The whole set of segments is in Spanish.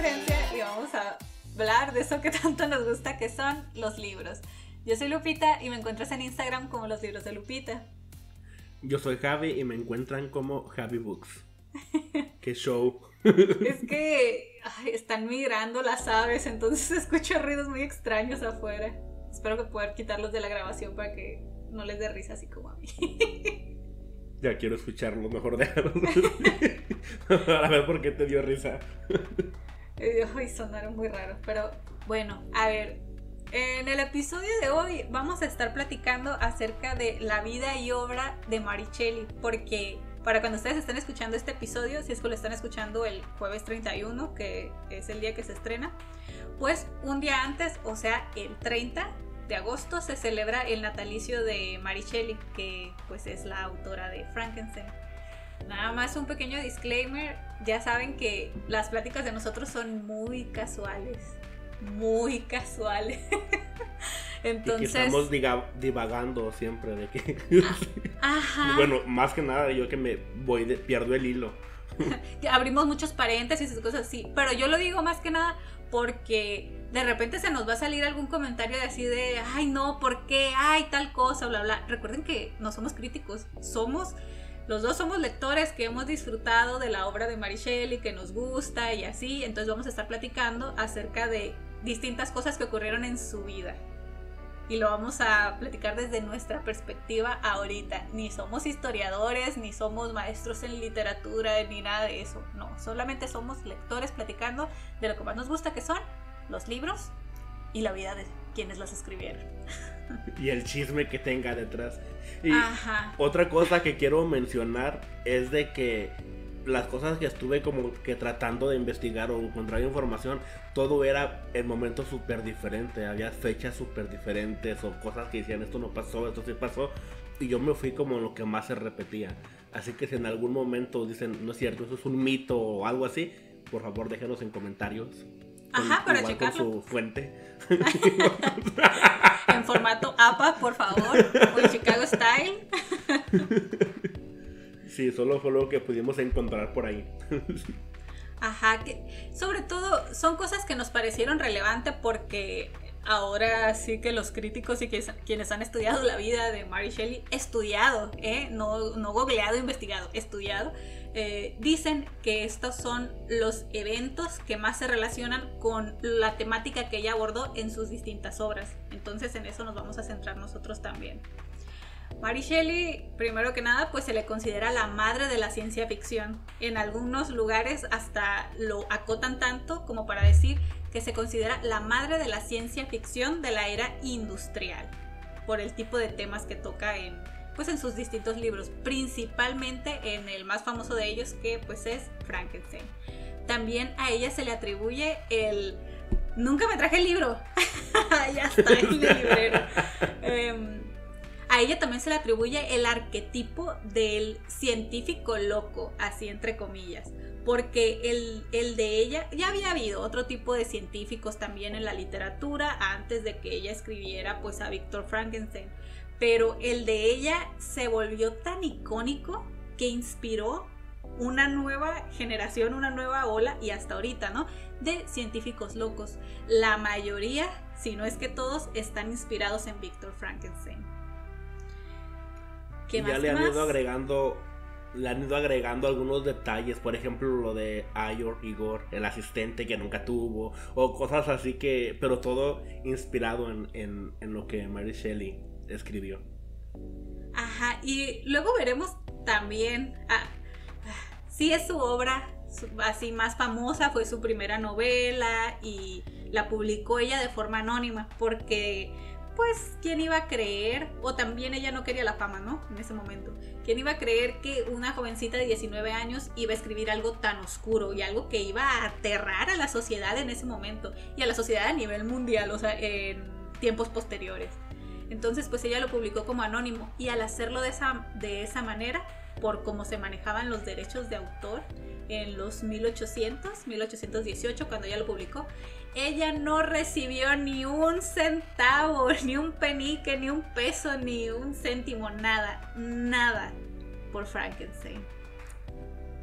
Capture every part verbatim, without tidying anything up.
referencia y vamos a hablar de eso que tanto nos gusta, que son los libros. Yo soy Lupita y me encuentras en Instagram como Los Libros de Lupita. Yo soy Javi y me encuentran como Javi Books. ¡Qué show! Es que ay, están migrando las aves, entonces escucho ruidos muy extraños afuera. Espero que puedan quitarlos de la grabación para que no les dé risa así como a mí. Ya quiero escucharlo, mejor déjalo. A ver por qué te dio risa. Ay, sonaron muy raros, pero bueno, a ver. En el episodio de hoy vamos a estar platicando acerca de la vida y obra de Mary Shelley, porque para cuando ustedes estén escuchando este episodio, si es que lo están escuchando el jueves treinta y uno, que es el día que se estrena, pues un día antes, o sea, el treinta de agosto, se celebra el natalicio de Mary Shelley, que pues es la autora de Frankenstein. Nada más un pequeño disclaimer, ya saben que las pláticas de nosotros son muy casuales. Muy casuales. Entonces, y que estamos diga- divagando siempre de que ajá. Bueno, más que nada yo que me voy de, pierdo el hilo. Abrimos muchos paréntesis y cosas así, pero yo lo digo más que nada porque de repente se nos va a salir algún comentario de así de ay no, ¿por qué? Ay, tal cosa, bla bla. Recuerden que no somos críticos, somos los dos somos lectores que hemos disfrutado de la obra de Mary Shelley, que nos gusta y así, entonces vamos a estar platicando acerca de distintas cosas que ocurrieron en su vida. Y lo vamos a platicar desde nuestra perspectiva ahorita. Ni somos historiadores, ni somos maestros en literatura, ni nada de eso. No, solamente somos lectores platicando de lo que más nos gusta, que son los libros y la vida de quienes los escribieron. Y el chisme que tenga detrás. Y ajá. Otra cosa que quiero mencionar es de que las cosas que estuve como que tratando de investigar o encontrar información, todo era en momentos súper diferentes, había fechas súper diferentes o cosas que decían esto no pasó, esto sí pasó, y yo me fui como lo que más se repetía. Así que si en algún momento dicen no es cierto, eso es un mito o algo así, por favor déjenos en comentarios. Ajá, con, para checarlo. Con su fuente. En formato A P A, por favor, o en Chicago Style. Sí, solo fue lo que pudimos encontrar por ahí. Ajá, que sobre todo son cosas que nos parecieron relevantes porque ahora sí que los críticos y que, quienes han estudiado la vida de Mary Shelley, estudiado, ¿eh? no, no googleado, investigado, estudiado, eh, dicen que estos son los eventos que más se relacionan con la temática que ella abordó en sus distintas obras. Entonces en eso nos vamos a centrar nosotros también. Mary Shelley, primero que nada, pues se le considera la madre de la ciencia ficción. En algunos lugares hasta lo acotan tanto como para decir que se considera la madre de la ciencia ficción de la era industrial, por el tipo de temas que toca en, pues en sus distintos libros, principalmente en el más famoso de ellos, que pues es Frankenstein. También a ella se le atribuye el... Nunca me traje el libro. Ya está en el librero. Eh, A ella también se le atribuye el arquetipo del científico loco, así entre comillas, porque el, el de ella, ya había habido otro tipo de científicos también en la literatura antes de que ella escribiera pues a Víctor Frankenstein, pero el de ella se volvió tan icónico que inspiró una nueva generación, una nueva ola y hasta ahorita, ¿no? De científicos locos. La mayoría, si no es que todos, están inspirados en Víctor Frankenstein. ¿Qué más, ya le han ido más? agregando le han ido agregando algunos detalles, por ejemplo lo de Ayor Igor, el asistente que nunca tuvo, o cosas así, que pero todo inspirado en, en, en lo que Mary Shelley escribió. Ajá, y luego veremos también, ah, sí es su obra así más famosa, fue su primera novela y la publicó ella de forma anónima porque... pues, ¿quién iba a creer? O también ella no quería la fama, ¿no? En ese momento. ¿Quién iba a creer que una jovencita de diecinueve años iba a escribir algo tan oscuro y algo que iba a aterrar a la sociedad en ese momento? Y a la sociedad a nivel mundial, o sea, en tiempos posteriores. Entonces, pues ella lo publicó como anónimo. Y al hacerlo de esa, de esa manera, por cómo se manejaban los derechos de autor en los mil ochocientos, mil ochocientos dieciocho, cuando ella lo publicó, ella no recibió ni un centavo, ni un penique, ni un peso, ni un céntimo, nada, nada por Frankenstein.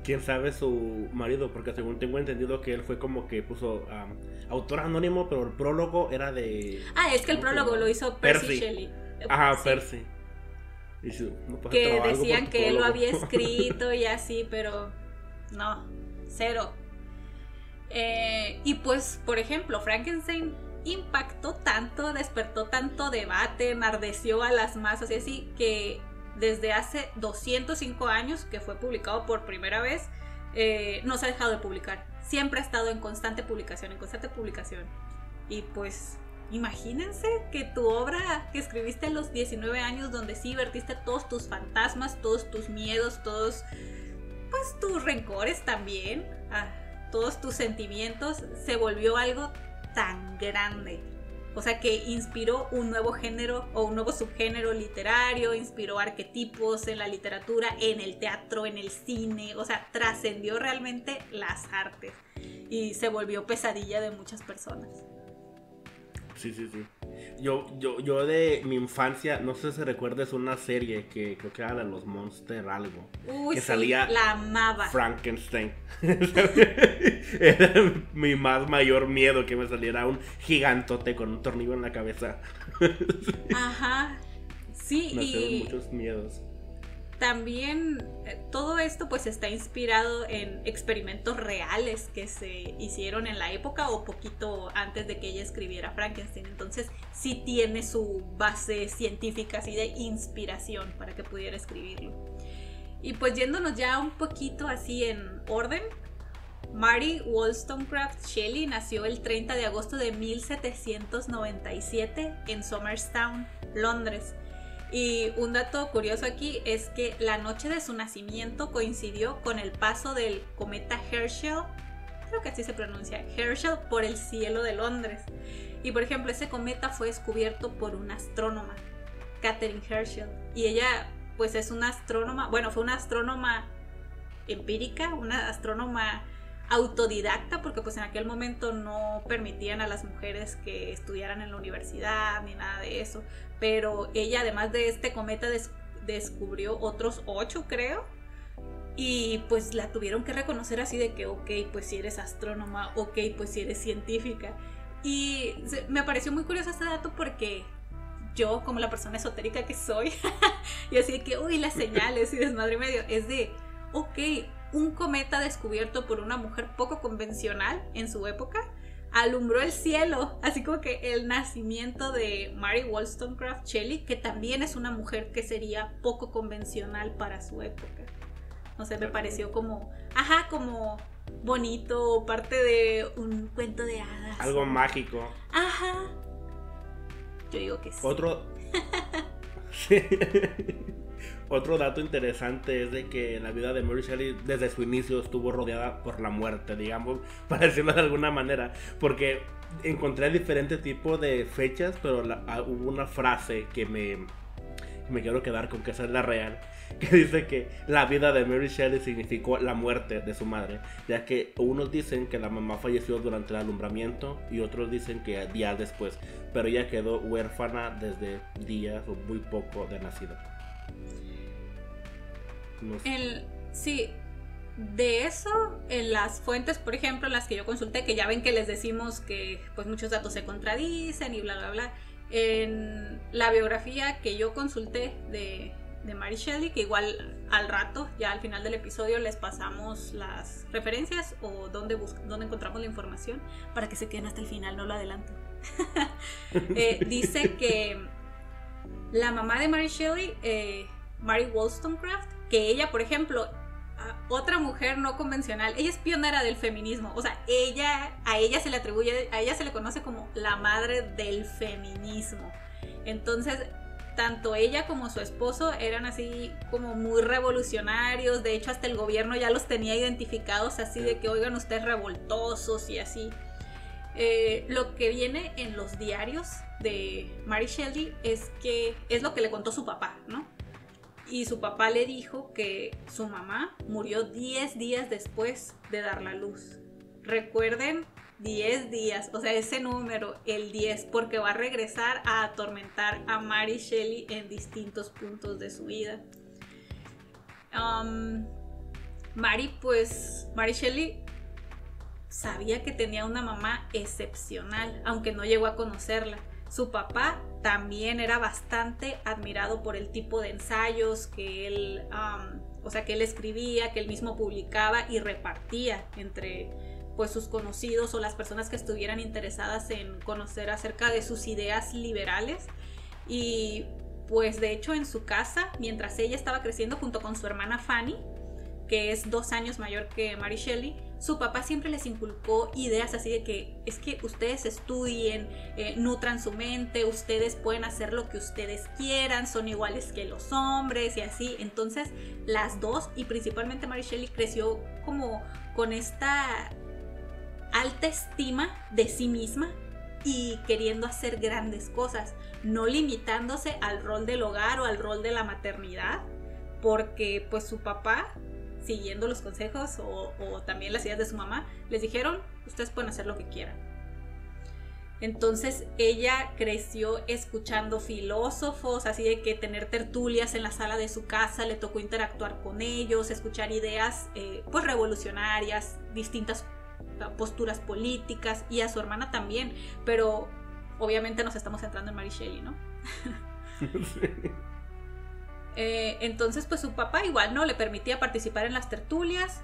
quién sabe su marido, porque según tengo entendido que él fue como que puso um, autor anónimo, pero el prólogo era de... Ah, es que el prólogo que... lo hizo Percy, Percy. Shelley. Ajá, sí. Percy. Y su, no, pues, que decían que prólogo. Él lo había escrito y así, pero no, cero. Eh, y pues, por ejemplo, Frankenstein impactó tanto, despertó tanto debate, enardeció a las masas y así, que... desde hace doscientos cinco años que fue publicado por primera vez, eh, no se ha dejado de publicar. Siempre ha estado en constante publicación, en constante publicación. Y pues, imagínense que tu obra que escribiste a los diecinueve años, donde sí vertiste todos tus fantasmas, todos tus miedos, todos, pues, tus rencores también, ah, todos tus sentimientos, se volvió algo tan grande. O sea, que inspiró un nuevo género o un nuevo subgénero literario, inspiró arquetipos en la literatura, en el teatro, en el cine. O sea, trascendió realmente las artes y se volvió pesadilla de muchas personas. Sí, sí, sí. Yo, yo, yo de mi infancia, no sé si recuerdas una serie que creo que era de los Monster algo. Uy, que sí, salía, la amaba. Frankenstein. Era mi más mayor miedo, que me saliera un gigantote con un tornillo en la cabeza. Ajá. Sí, me y muchos miedos. También todo esto pues está inspirado en experimentos reales que se hicieron en la época o poquito antes de que ella escribiera Frankenstein. Entonces sí tiene su base científica, así de inspiración para que pudiera escribirlo. Y pues yéndonos ya un poquito así en orden, Mary Wollstonecraft Shelley nació el treinta de agosto de mil setecientos noventa y siete en Somers Town, Londres. Y un dato curioso aquí es que la noche de su nacimiento coincidió con el paso del cometa Herschel, creo que así se pronuncia, Herschel, por el cielo de Londres. Y por ejemplo, ese cometa fue descubierto por una astrónoma, Catherine Herschel. Y ella pues es una astrónoma, bueno, fue una astrónoma empírica, una astrónoma autodidacta, porque pues en aquel momento no permitían a las mujeres que estudiaran en la universidad ni nada de eso. Pero ella, además de este cometa, des- descubrió otros ocho, creo. Y pues la tuvieron que reconocer así de que, ok, pues si eres astrónoma, ok, pues si eres científica. Y se- me pareció muy curioso este dato porque yo, como la persona esotérica que soy, y así de que, uy, las señales y desmadre medio, es de, ok, un cometa descubierto por una mujer poco convencional en su época alumbró el cielo, así como que el nacimiento de Mary Wollstonecraft Shelley, que también es una mujer que sería poco convencional para su época. No sé, me pareció como, ajá, como bonito, parte de un cuento de hadas. Algo mágico. Ajá. Yo digo que sí. Otro... Otro dato interesante es de que la vida de Mary Shelley desde su inicio estuvo rodeada por la muerte, digamos, para decirlo de alguna manera, porque encontré diferentes tipos de fechas, pero la, ah, hubo una frase que me, me quiero quedar con que esa es la real, que dice que la vida de Mary Shelley significó la muerte de su madre, ya que unos dicen que la mamá falleció durante el alumbramiento y otros dicen que días después, pero ella quedó huérfana desde días o muy poco de nacida. El, sí, de eso, en las fuentes, por ejemplo, las que yo consulté, que ya ven que les decimos que pues muchos datos se contradicen y bla bla bla, en la biografía que yo consulté de, de Mary Shelley, que igual al rato, ya al final del episodio les pasamos las referencias o dónde, busc- dónde encontramos la información para que se queden hasta el final, no lo adelanto. eh, dice que la mamá de Mary Shelley, eh, Mary Wollstonecraft, que ella, por ejemplo, otra mujer no convencional, ella es pionera del feminismo, o sea, ella, a ella se le atribuye, a ella se le conoce como la madre del feminismo. Entonces, tanto ella como su esposo eran así como muy revolucionarios, de hecho hasta el gobierno ya los tenía identificados así de que, oigan, ustedes revoltosos y así. Eh, lo que viene en los diarios de Mary Shelley es que es lo que le contó su papá, ¿no? Y su papá le dijo que su mamá murió diez días después de dar la luz. Recuerden, diez días, o sea, ese número, el diez, porque va a regresar a atormentar a Mary Shelley en distintos puntos de su vida. Um, Mary, pues, Mary Shelley sabía que tenía una mamá excepcional, aunque no llegó a conocerla. Su papá también era bastante admirado por el tipo de ensayos que él, um, o sea, que él escribía, que él mismo publicaba y repartía entre, pues, sus conocidos o las personas que estuvieran interesadas en conocer acerca de sus ideas liberales. Y pues de hecho en su casa, mientras ella estaba creciendo junto con su hermana Fanny, que es dos años mayor que Mary Shelley, su papá siempre les inculcó ideas así de que es que ustedes estudien, eh, nutran su mente, ustedes pueden hacer lo que ustedes quieran, son iguales que los hombres y así. Entonces las dos, y principalmente Mary Shelley, creció como con esta alta estima de sí misma y queriendo hacer grandes cosas, no limitándose al rol del hogar o al rol de la maternidad, porque pues su papá, siguiendo los consejos o, o también las ideas de su mamá, les dijeron, ustedes pueden hacer lo que quieran. Entonces ella creció escuchando filósofos, así de que tener tertulias en la sala de su casa, le tocó interactuar con ellos, escuchar ideas eh, pues revolucionarias, distintas posturas políticas, y a su hermana también, pero obviamente nos estamos centrando en Mary Shelley, ¿no? Sí. Eh, entonces pues su papá igual no le permitía participar en las tertulias.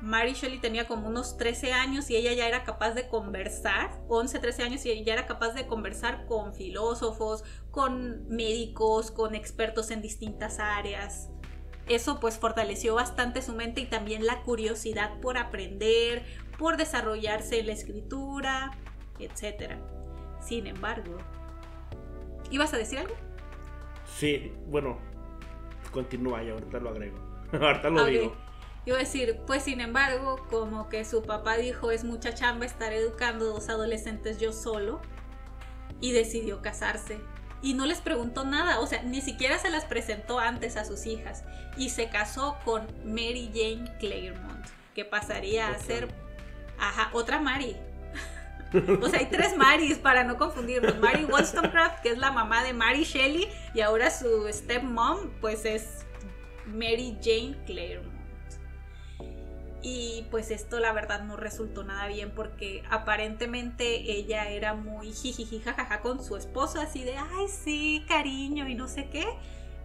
Mary Shelley tenía como unos trece años y ella ya era capaz de conversar, once, trece años, y ella ya era capaz de conversar con filósofos, con médicos, con expertos en distintas áreas. Eso pues fortaleció bastante su mente y también la curiosidad por aprender, por desarrollarse en la escritura, etcétera. Sin embargo, ¿ibas a decir algo? Sí, bueno... continúa, ya ahorita lo agrego, ahorita lo okay. digo. Iba a decir, pues sin embargo, como que su papá dijo, es mucha chamba estar educando dos adolescentes yo solo, y decidió casarse, y no les preguntó nada, o sea, ni siquiera se las presentó antes a sus hijas, y se casó con Mary Jane Clairmont, que pasaría okay. a ser, ajá, otra Mary. O sea, hay tres Marys para no confundirnos. Mary Wollstonecraft, que es la mamá de Mary Shelley, y ahora su stepmom, pues es Mary Jane Clairmont. Y pues esto la verdad no resultó nada bien, porque aparentemente ella era muy jijijijajaja con su esposo, así de ay sí, cariño y no sé qué,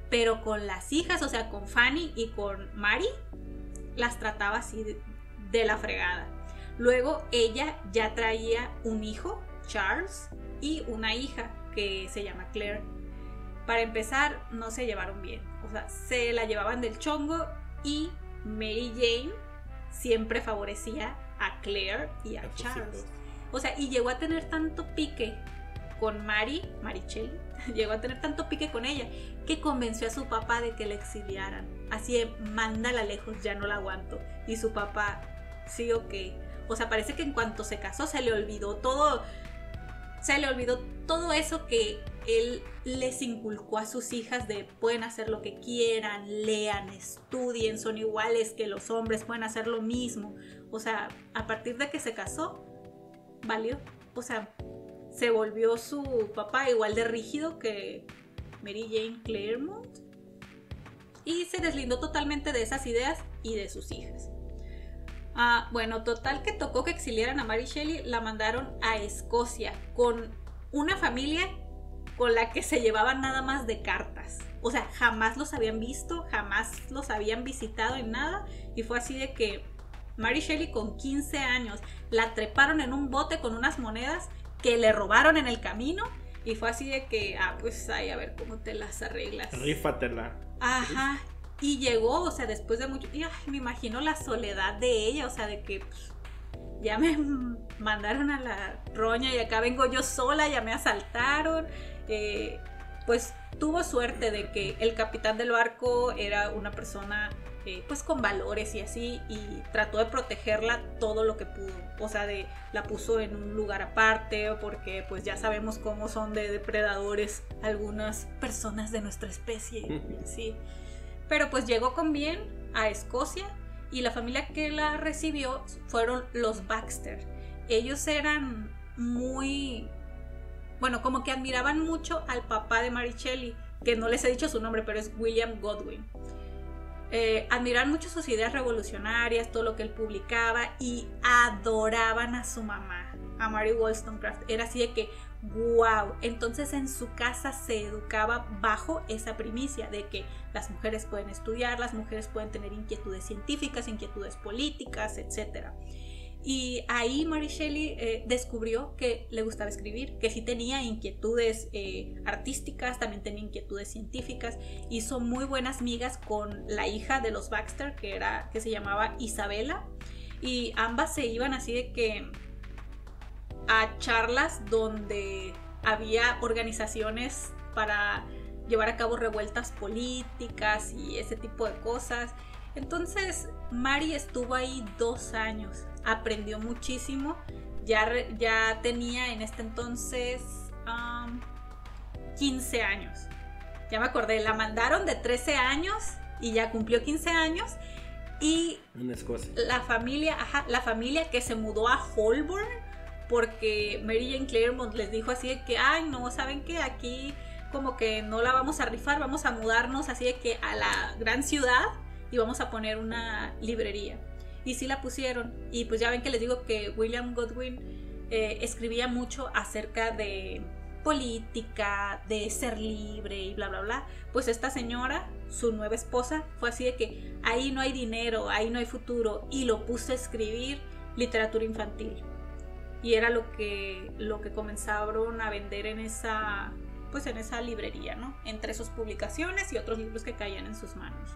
pero con las hijas, o sea, con Fanny y con Mary, las trataba así de, de la fregada. Luego ella ya traía un hijo, Charles, y una hija que se llama Claire. Para empezar, no se llevaron bien, o sea, se la llevaban del chongo, y Mary Jane siempre favorecía a Claire y a Charles. O sea, y llegó a tener tanto pique con Mary, Mary Shelley, llegó a tener tanto pique con ella, que convenció a su papá de que la exiliaran. Así de, mándala lejos, ya no la aguanto. Y su papá, sí, ok. O sea, parece que en cuanto se casó se le olvidó todo, se le olvidó todo eso que él les inculcó a sus hijas de pueden hacer lo que quieran, lean, estudien, son iguales que los hombres, pueden hacer lo mismo. O sea, a partir de que se casó, valió. O sea, se volvió su papá igual de rígido que Mary Jane Clairmont, y se deslindó totalmente de esas ideas y de sus hijas. Ah, bueno, total que tocó que exiliaran a Mary Shelley, la mandaron a Escocia con una familia con la que se llevaban nada más de cartas. O sea, jamás los habían visto, jamás los habían visitado en nada, y fue así de que Mary Shelley con quince años la treparon en un bote con unas monedas que le robaron en el camino, y fue así de que, ah, pues ay, a ver cómo te las arreglas. Rífatela. Ajá. Y llegó, o sea, después de mucho... Y ay, me imagino la soledad de ella, o sea, de que pues, ya me mandaron a la roña y acá vengo yo sola, ya me asaltaron. Eh, pues tuvo suerte de que el capitán del barco era una persona eh, pues con valores y así, y trató de protegerla todo lo que pudo. O sea, de, la puso en un lugar aparte, porque pues ya sabemos cómo son de depredadores algunas personas de nuestra especie, sí. Pero pues llegó con bien a Escocia, y la familia que la recibió fueron los Baxter. Ellos eran muy... Bueno, como que admiraban mucho al papá de Mary Shelley, que no les he dicho su nombre, pero es William Godwin. eh, admiraban mucho sus ideas revolucionarias, todo lo que él publicaba, y adoraban a su mamá, a Mary Wollstonecraft. Era así de que wow. Entonces en su casa se educaba bajo esa primicia de que las mujeres pueden estudiar, las mujeres pueden tener inquietudes científicas, inquietudes políticas, etcétera. Y ahí Mary Shelley eh, descubrió que le gustaba escribir, que sí tenía inquietudes eh, artísticas, también tenía inquietudes científicas. Hizo muy buenas migas con la hija de los Baxter, que, era, que se llamaba Isabela, y ambas se iban así de que a charlas donde había organizaciones para llevar a cabo revueltas políticas y ese tipo de cosas. Entonces Mary estuvo ahí dos años, aprendió muchísimo, ya, ya tenía en este entonces um, quince años. Ya me acordé, la mandaron de trece años y ya cumplió quince años. Y en Escocia. La familia, ajá, la familia que se mudó a Holborn, porque Mary Jane Clairmont les dijo así de que, ay no, ¿saben qué? Aquí como que no la vamos a rifar, vamos a mudarnos así de que a la gran ciudad y vamos a poner una librería. Y sí la pusieron, y pues ya ven que les digo que William Godwin eh, escribía mucho acerca de política, de ser libre y bla bla bla. Pues esta señora, su nueva esposa, fue así de que ahí no hay dinero, ahí no hay futuro, y lo puso a escribir literatura infantil. Y era lo que, lo que comenzaron a vender en esa, pues en esa librería, ¿no? Entre sus publicaciones y otros libros que caían en sus manos.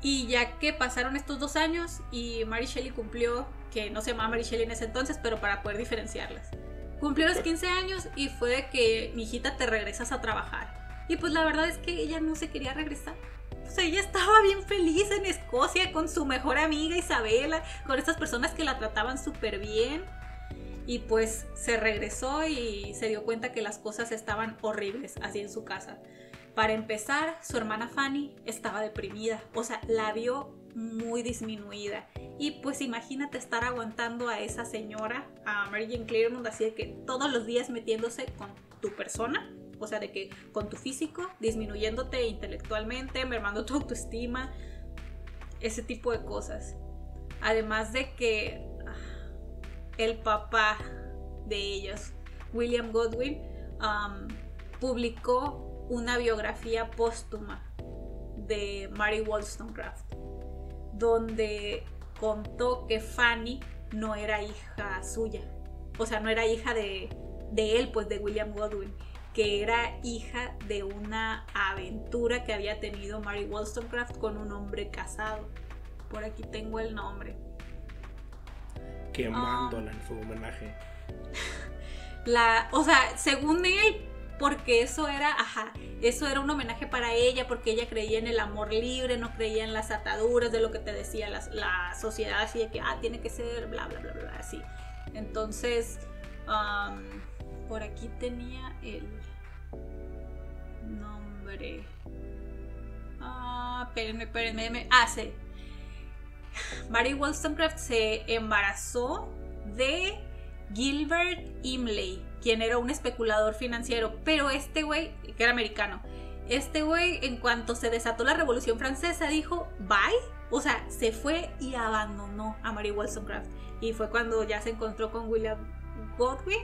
Y ya que pasaron estos dos años y Mary Shelley cumplió, que no se llamaba Mary Shelley en ese entonces, pero para poder diferenciarlas, cumplió los quince años y fue de que, mi hijita, te regresas a trabajar. Y pues la verdad es que ella no se quería regresar. O sea, ella estaba bien feliz en Escocia con su mejor amiga Isabela, con estas personas que la trataban súper bien. Y pues se regresó y se dio cuenta que las cosas estaban horribles así en su casa. Para empezar, su hermana Fanny estaba deprimida, o sea, la vio muy disminuida. Y pues imagínate estar aguantando a esa señora, a Mary Jane Clairmont, así de que todos los días metiéndose con tu persona. O sea, de que con tu físico, disminuyéndote intelectualmente, mermando tu autoestima, ese tipo de cosas. Además de que el papá de ellos, William Godwin, um, publicó una biografía póstuma de Mary Wollstonecraft, donde contó que Fanny no era hija suya. O sea, no era hija de, de él, pues de William Godwin, que era hija de una aventura que había tenido Mary Wollstonecraft con un hombre casado. Por aquí tengo el nombre. Quemándola um, en su homenaje. La, o sea, según él, porque eso era, ajá, eso era un homenaje para ella, porque ella creía en el amor libre, no creía en las ataduras de lo que te decía la, la sociedad, así de que, ah, tiene que ser, bla, bla, bla, bla, así. Entonces, um, por aquí tenía el nombre. Ah, espérenme, espérenme. Ah, sí. Mary Wollstonecraft se embarazó de Gilbert Imlay, quien era un especulador financiero. Pero este güey, que era americano, este güey, en cuanto se desató la Revolución Francesa, dijo bye. O sea, se fue y abandonó a Mary Wollstonecraft. Y fue cuando ya se encontró con William Godwin.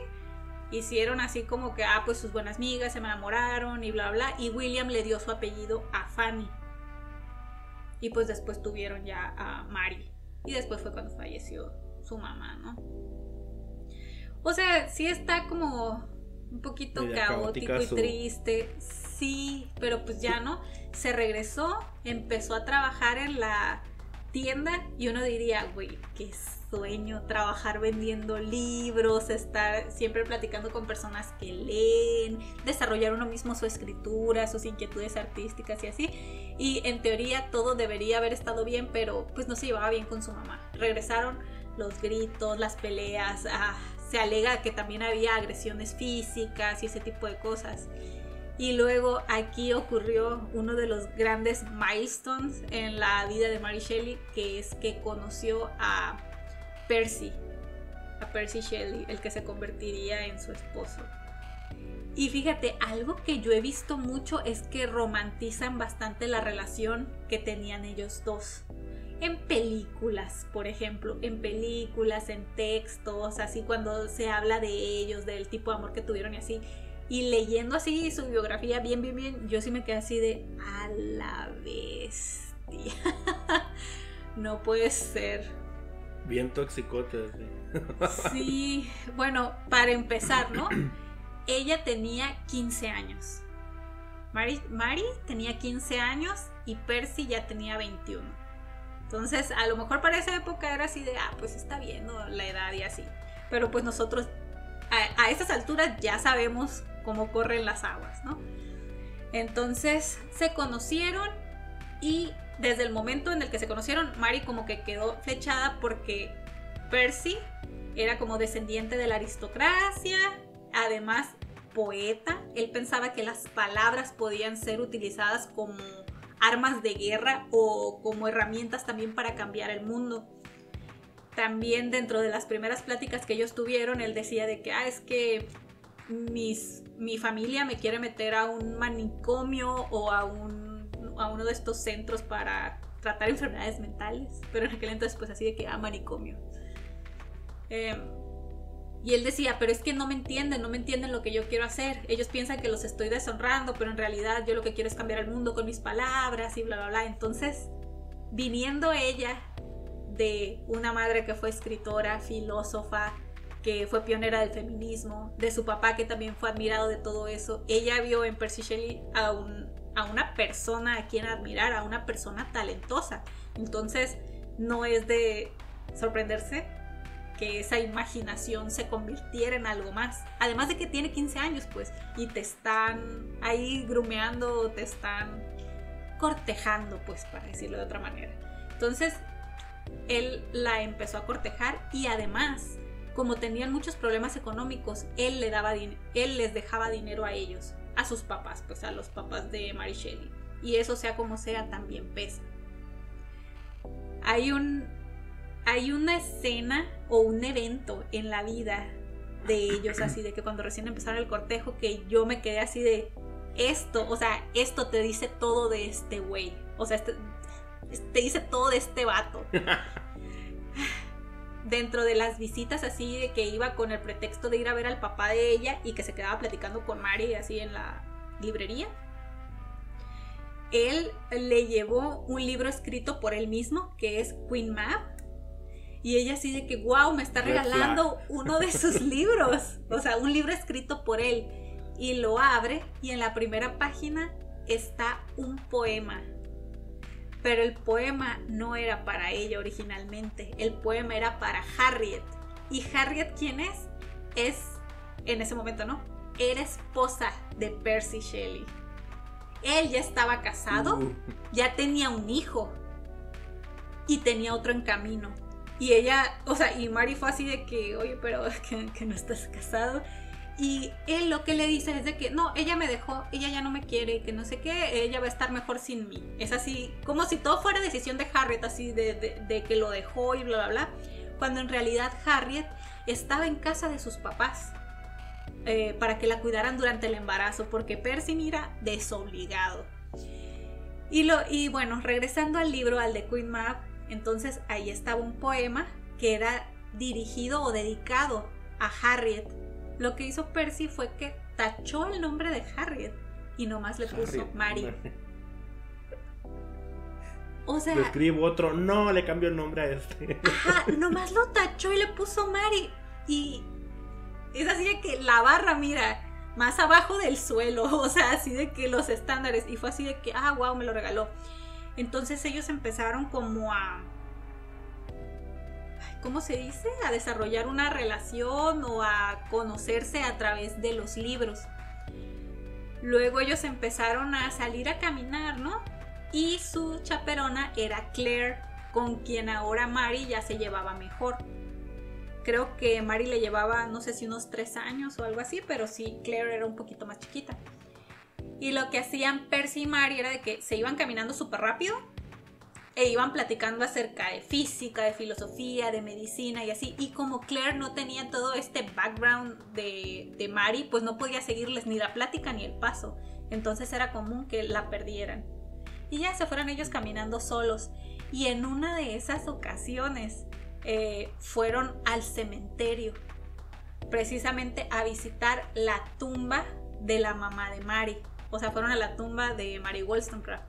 Hicieron así como que, ah, pues sus buenas amigas se enamoraron y bla, bla. Y William le dio su apellido a Fanny. Y pues después tuvieron ya a Mary. Y después fue cuando falleció su mamá, ¿no? O sea, sí está como un poquito caótico y triste. Sí, pero pues ya no. Se regresó, empezó a trabajar en la tienda y uno diría, güey, qué sueño, trabajar vendiendo libros, estar siempre platicando con personas que leen, desarrollar uno mismo su escritura, sus inquietudes artísticas y así. Y en teoría todo debería haber estado bien, pero pues no se llevaba bien con su mamá. Regresaron los gritos, las peleas, ah, se alega que también había agresiones físicas y ese tipo de cosas. Y luego aquí ocurrió uno de los grandes milestones en la vida de Mary Shelley, que es que conoció a Percy, a Percy Shelley, el que se convertiría en su esposo. Y fíjate, algo que yo he visto mucho es que romantizan bastante la relación que tenían ellos dos. En películas, por ejemplo, en películas, en textos, así cuando se habla de ellos, del tipo de amor que tuvieron y así. Y leyendo así su biografía bien, bien, bien, yo sí me quedé así de a la bestia. No puede ser. Bien toxicotas. ¿Sí? Sí, bueno, para empezar, ¿no? Ella tenía quince años. Mary, Mary tenía quince años y Percy ya tenía veintiuno. Entonces, a lo mejor para esa época era así de, ah, pues está bien, ¿no? La edad y así. Pero pues nosotros a, a estas alturas ya sabemos cómo corren las aguas, ¿no? Entonces, se conocieron y desde el momento en el que se conocieron, Mary como que quedó flechada porque Percy era como descendiente de la aristocracia. Además, poeta, él pensaba que las palabras podían ser utilizadas como armas de guerra o como herramientas también para cambiar el mundo. También dentro de las primeras pláticas que ellos tuvieron, él decía de que, ah, es que mis, mi familia me quiere meter a un manicomio o a, un, a uno de estos centros para tratar enfermedades mentales. Pero en aquel entonces pues así de que, ah, manicomio. Eh, Y él decía, pero es que no me entienden, no me entienden lo que yo quiero hacer. Ellos piensan que los estoy deshonrando, pero en realidad yo lo que quiero es cambiar el mundo con mis palabras y bla, bla, bla. Entonces, viniendo ella de una madre que fue escritora, filósofa, que fue pionera del feminismo, de su papá que también fue admirado de todo eso, ella vio en Percy Shelley a, un, a una persona a quien admirar, a una persona talentosa. Entonces, no es de sorprenderse que esa imaginación se convirtiera en algo más. Además de que tiene quince años, pues, y te están ahí grumeando, te están cortejando, pues, para decirlo de otra manera. Entonces, él la empezó a cortejar y además, como tenían muchos problemas económicos, él, le daba din- él les dejaba dinero a ellos, a sus papás, pues, a los papás de Mary Shelley. Y eso, sea como sea, también pesa. Hay un... Hay una escena o un evento en la vida de ellos, así de que cuando recién empezaron el cortejo, que yo me quedé así de esto, o sea, esto te dice todo de este güey, o sea, este, te dice todo de este vato. Dentro de las visitas así de que iba con el pretexto de ir a ver al papá de ella y que se quedaba platicando con Mary así en la librería, él le llevó un libro escrito por él mismo que es Queen Mab. Y ella así de que, wow, me está regalando uno de sus libros. O sea, un libro escrito por él. Y lo abre y en la primera página está un poema. Pero el poema no era para ella originalmente. El poema era para Harriet. ¿Y Harriet quién es? Es, en ese momento no, era esposa de Percy Shelley. Él ya estaba casado, ya tenía un hijo y tenía otro en camino. Y ella, o sea, y Mary fue así de que, oye, pero que, que no estás casado. Y él lo que le dice es de que, no, ella me dejó, ella ya no me quiere, que no sé qué, ella va a estar mejor sin mí. Es así, como si todo fuera decisión de Harriet, así de, de, de que lo dejó y bla, bla, bla. Cuando en realidad Harriet estaba en casa de sus papás eh, para que la cuidaran durante el embarazo, porque Percy, mira, desobligado. Y, lo, y bueno, regresando al libro, al de Queen Mab, entonces ahí estaba un poema que era dirigido o dedicado a Harriet. Lo que hizo Percy fue que tachó el nombre de Harriet y nomás le puso Harriet, Mary. O sea, le escribo otro, no, le cambió el nombre a este. Ajá, nomás lo tachó y le puso Mary. Y es así de que la barra, mira, más abajo del suelo. O sea, así de que los estándares. Y fue así de que, ah, wow, me lo regaló. Entonces ellos empezaron como a, ¿cómo se dice? A desarrollar una relación o a conocerse a través de los libros. Luego ellos empezaron a salir a caminar, ¿no? Y su chaperona era Claire, con quien ahora Mary ya se llevaba mejor. Creo que Mary le llevaba, no sé si unos tres años o algo así, pero sí, Claire era un poquito más chiquita. Y lo que hacían Percy y Mary era de que se iban caminando súper rápido e iban platicando acerca de física, de filosofía, de medicina y así, y como Claire no tenía todo este background de, de Mary, pues no podía seguirles ni la plática ni el paso, entonces era común que la perdieran. Y ya se fueron ellos caminando solos, y en una de esas ocasiones eh, fueron al cementerio, precisamente a visitar la tumba de la mamá de Mary, o sea, fueron a la tumba de Mary Wollstonecraft.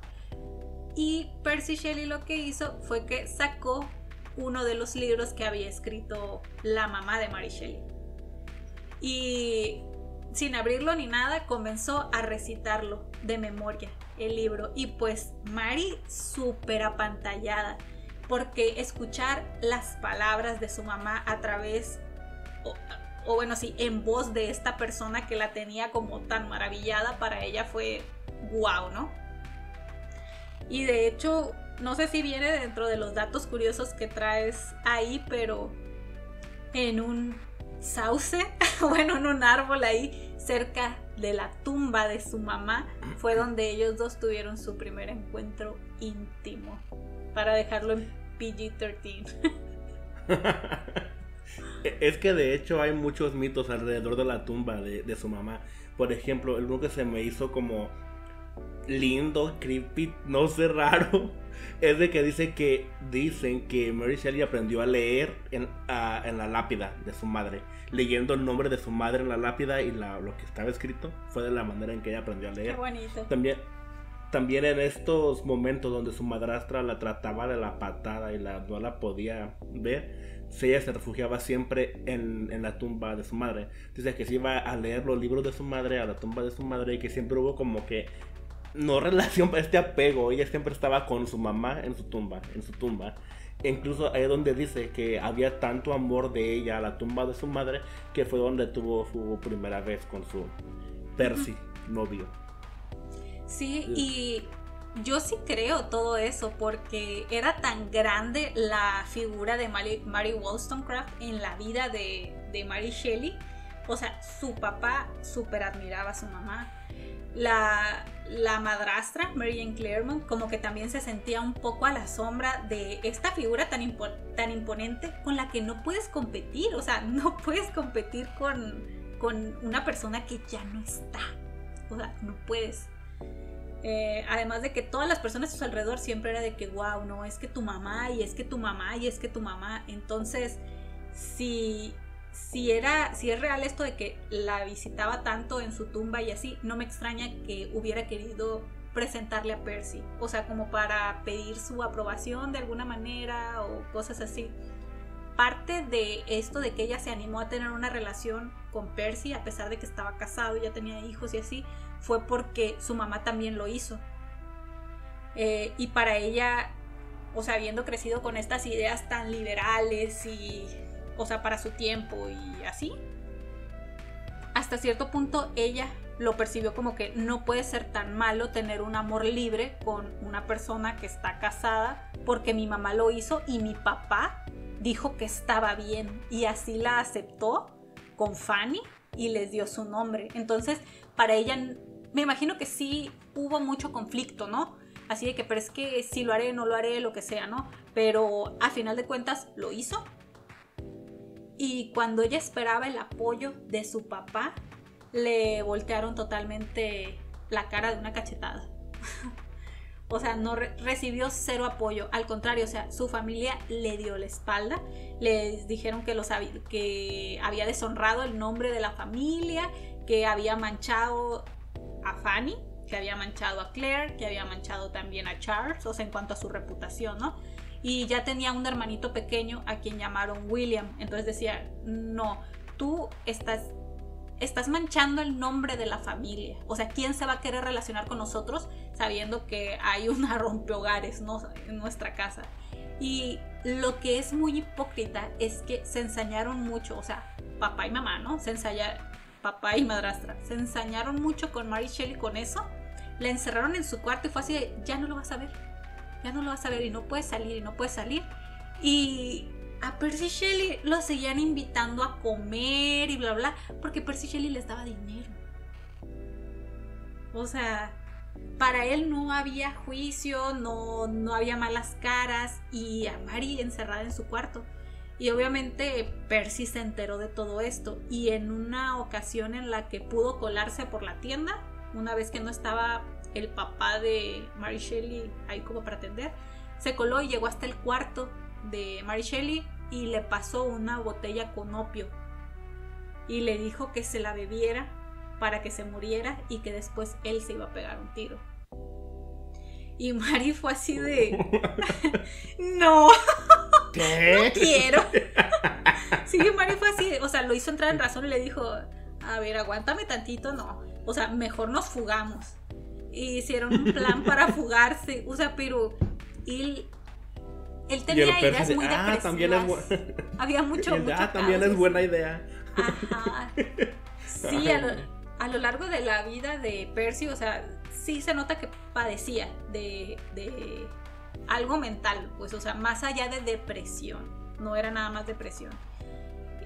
Y Percy Shelley lo que hizo fue que sacó uno de los libros que había escrito la mamá de Mary Shelley. Y sin abrirlo ni nada, comenzó a recitarlo de memoria, el libro. Y pues Mary súper apantallada, porque escuchar las palabras de su mamá a través, o, o bueno, sí, en voz de esta persona que la tenía como tan maravillada, para ella fue guau, ¿no? Y de hecho, no sé si viene dentro de los datos curiosos que traes ahí, pero en un sauce, bueno, en un árbol ahí, cerca de la tumba de su mamá, fue donde ellos dos tuvieron su primer encuentro íntimo, para dejarlo en P G trece. Es que de hecho hay muchos mitos alrededor de la tumba de, de su mamá. Por ejemplo, el uno que se me hizo como lindo, creepy, no sé, raro, es de que dice que dicen que Mary Shelley aprendió a leer en, a, en la lápida de su madre, leyendo el nombre de su madre en la lápida, y la, lo que estaba escrito fue de la manera en que ella aprendió a leer. Qué bonito. También, también en estos momentos donde su madrastra la trataba de la patada y la, no la podía ver, ella se refugiaba siempre en, en la tumba de su madre. Dice que se iba a leer los libros de su madre a la tumba de su madre, y que siempre hubo como que no relación para este apego, ella siempre estaba con su mamá en su tumba, en su tumba. E incluso ahí es donde dice que había tanto amor de ella a la tumba de su madre, que fue donde tuvo su primera vez con su Percy, uh-huh, novio. Sí, sí, y yo sí creo todo eso, porque era tan grande la figura de Mary, Mary Wollstonecraft en la vida de, de Mary Shelley. O sea, su papá súper admiraba a su mamá. La, la madrastra, Mary Jane Clairmont, como que también se sentía un poco a la sombra de esta figura tan, impo- tan imponente, con la que no puedes competir. O sea, no puedes competir con, con una persona que ya no está. O sea, no puedes. Eh, además de que todas las personas a su alrededor siempre era de que, wow, no, es que tu mamá, y es que tu mamá, y es que tu mamá. Entonces, si... Si, era, si es real esto de que la visitaba tanto en su tumba y así, no me extraña que hubiera querido presentarle a Percy, o sea, como para pedir su aprobación de alguna manera o cosas así. Parte de esto de que ella se animó a tener una relación con Percy, a pesar de que estaba casado y ya tenía hijos y así, fue porque su mamá también lo hizo. Eh, y para ella, o sea, habiendo crecido con estas ideas tan liberales y... o sea, para su tiempo y así, hasta cierto punto ella lo percibió como que no puede ser tan malo tener un amor libre con una persona que está casada, porque mi mamá lo hizo y mi papá dijo que estaba bien, y así la aceptó con Fanny y les dio su nombre. Entonces, para ella, me imagino que sí hubo mucho conflicto, ¿no? Así de que, pero es que si lo haré, no lo haré, lo que sea, ¿no? Pero al final de cuentas lo hizo. Y cuando ella esperaba el apoyo de su papá, le voltearon totalmente la cara de una cachetada. O sea, no re- recibió cero apoyo. Al contrario, o sea, su familia le dio la espalda. Les dijeron que, los hab- que había deshonrado el nombre de la familia, que había manchado a Fanny, que había manchado a Claire, que había manchado también a Charles, o sea, en cuanto a su reputación, ¿no? Y ya tenía un hermanito pequeño a quien llamaron William. Entonces decía, no, tú estás, estás manchando el nombre de la familia. O sea, ¿quién se va a querer relacionar con nosotros sabiendo que hay una rompehogares, ¿no?, en nuestra casa? Y lo que es muy hipócrita es que se ensañaron mucho, o sea, papá y mamá, ¿no? Se ensañaron, papá y madrastra, se ensañaron mucho con Mary Shelley con eso. La encerraron en su cuarto y fue así de, ya no lo vas a ver. Ya no lo vas a ver y no puedes salir y no puedes salir. Y a Percy Shelley lo seguían invitando a comer y bla bla, porque Percy Shelley les daba dinero. O sea, Para él no había juicio, no, no había malas caras, y a Mary encerrada en su cuarto. Y obviamente Percy se enteró de todo esto, y en una ocasión en la que pudo colarse por la tienda, una vez que no estaba el papá de Mary Shelley ahí como para atender, se coló y llegó hasta el cuarto de Mary Shelley y le pasó una botella con opio y le dijo que se la bebiera para que se muriera y que después él se iba a pegar un tiro. Y Mary fue así de... ¡No! ¿Qué? ¡No quiero! Sí, Mary fue así, o sea, lo hizo entrar en razón y le dijo, a ver, aguántame tantito, no. O sea, mejor nos fugamos. Y hicieron un plan para fugarse, o sea, pero... él, él tenía ideas muy ah, depresivas. También es bu- Había mucho, mucho Ah, también caos. Es buena idea. Ajá. Sí, a lo, a lo largo de la vida de Percy, o sea, sí se nota que padecía de, de algo mental, pues, o sea, más allá de depresión, no era nada más depresión.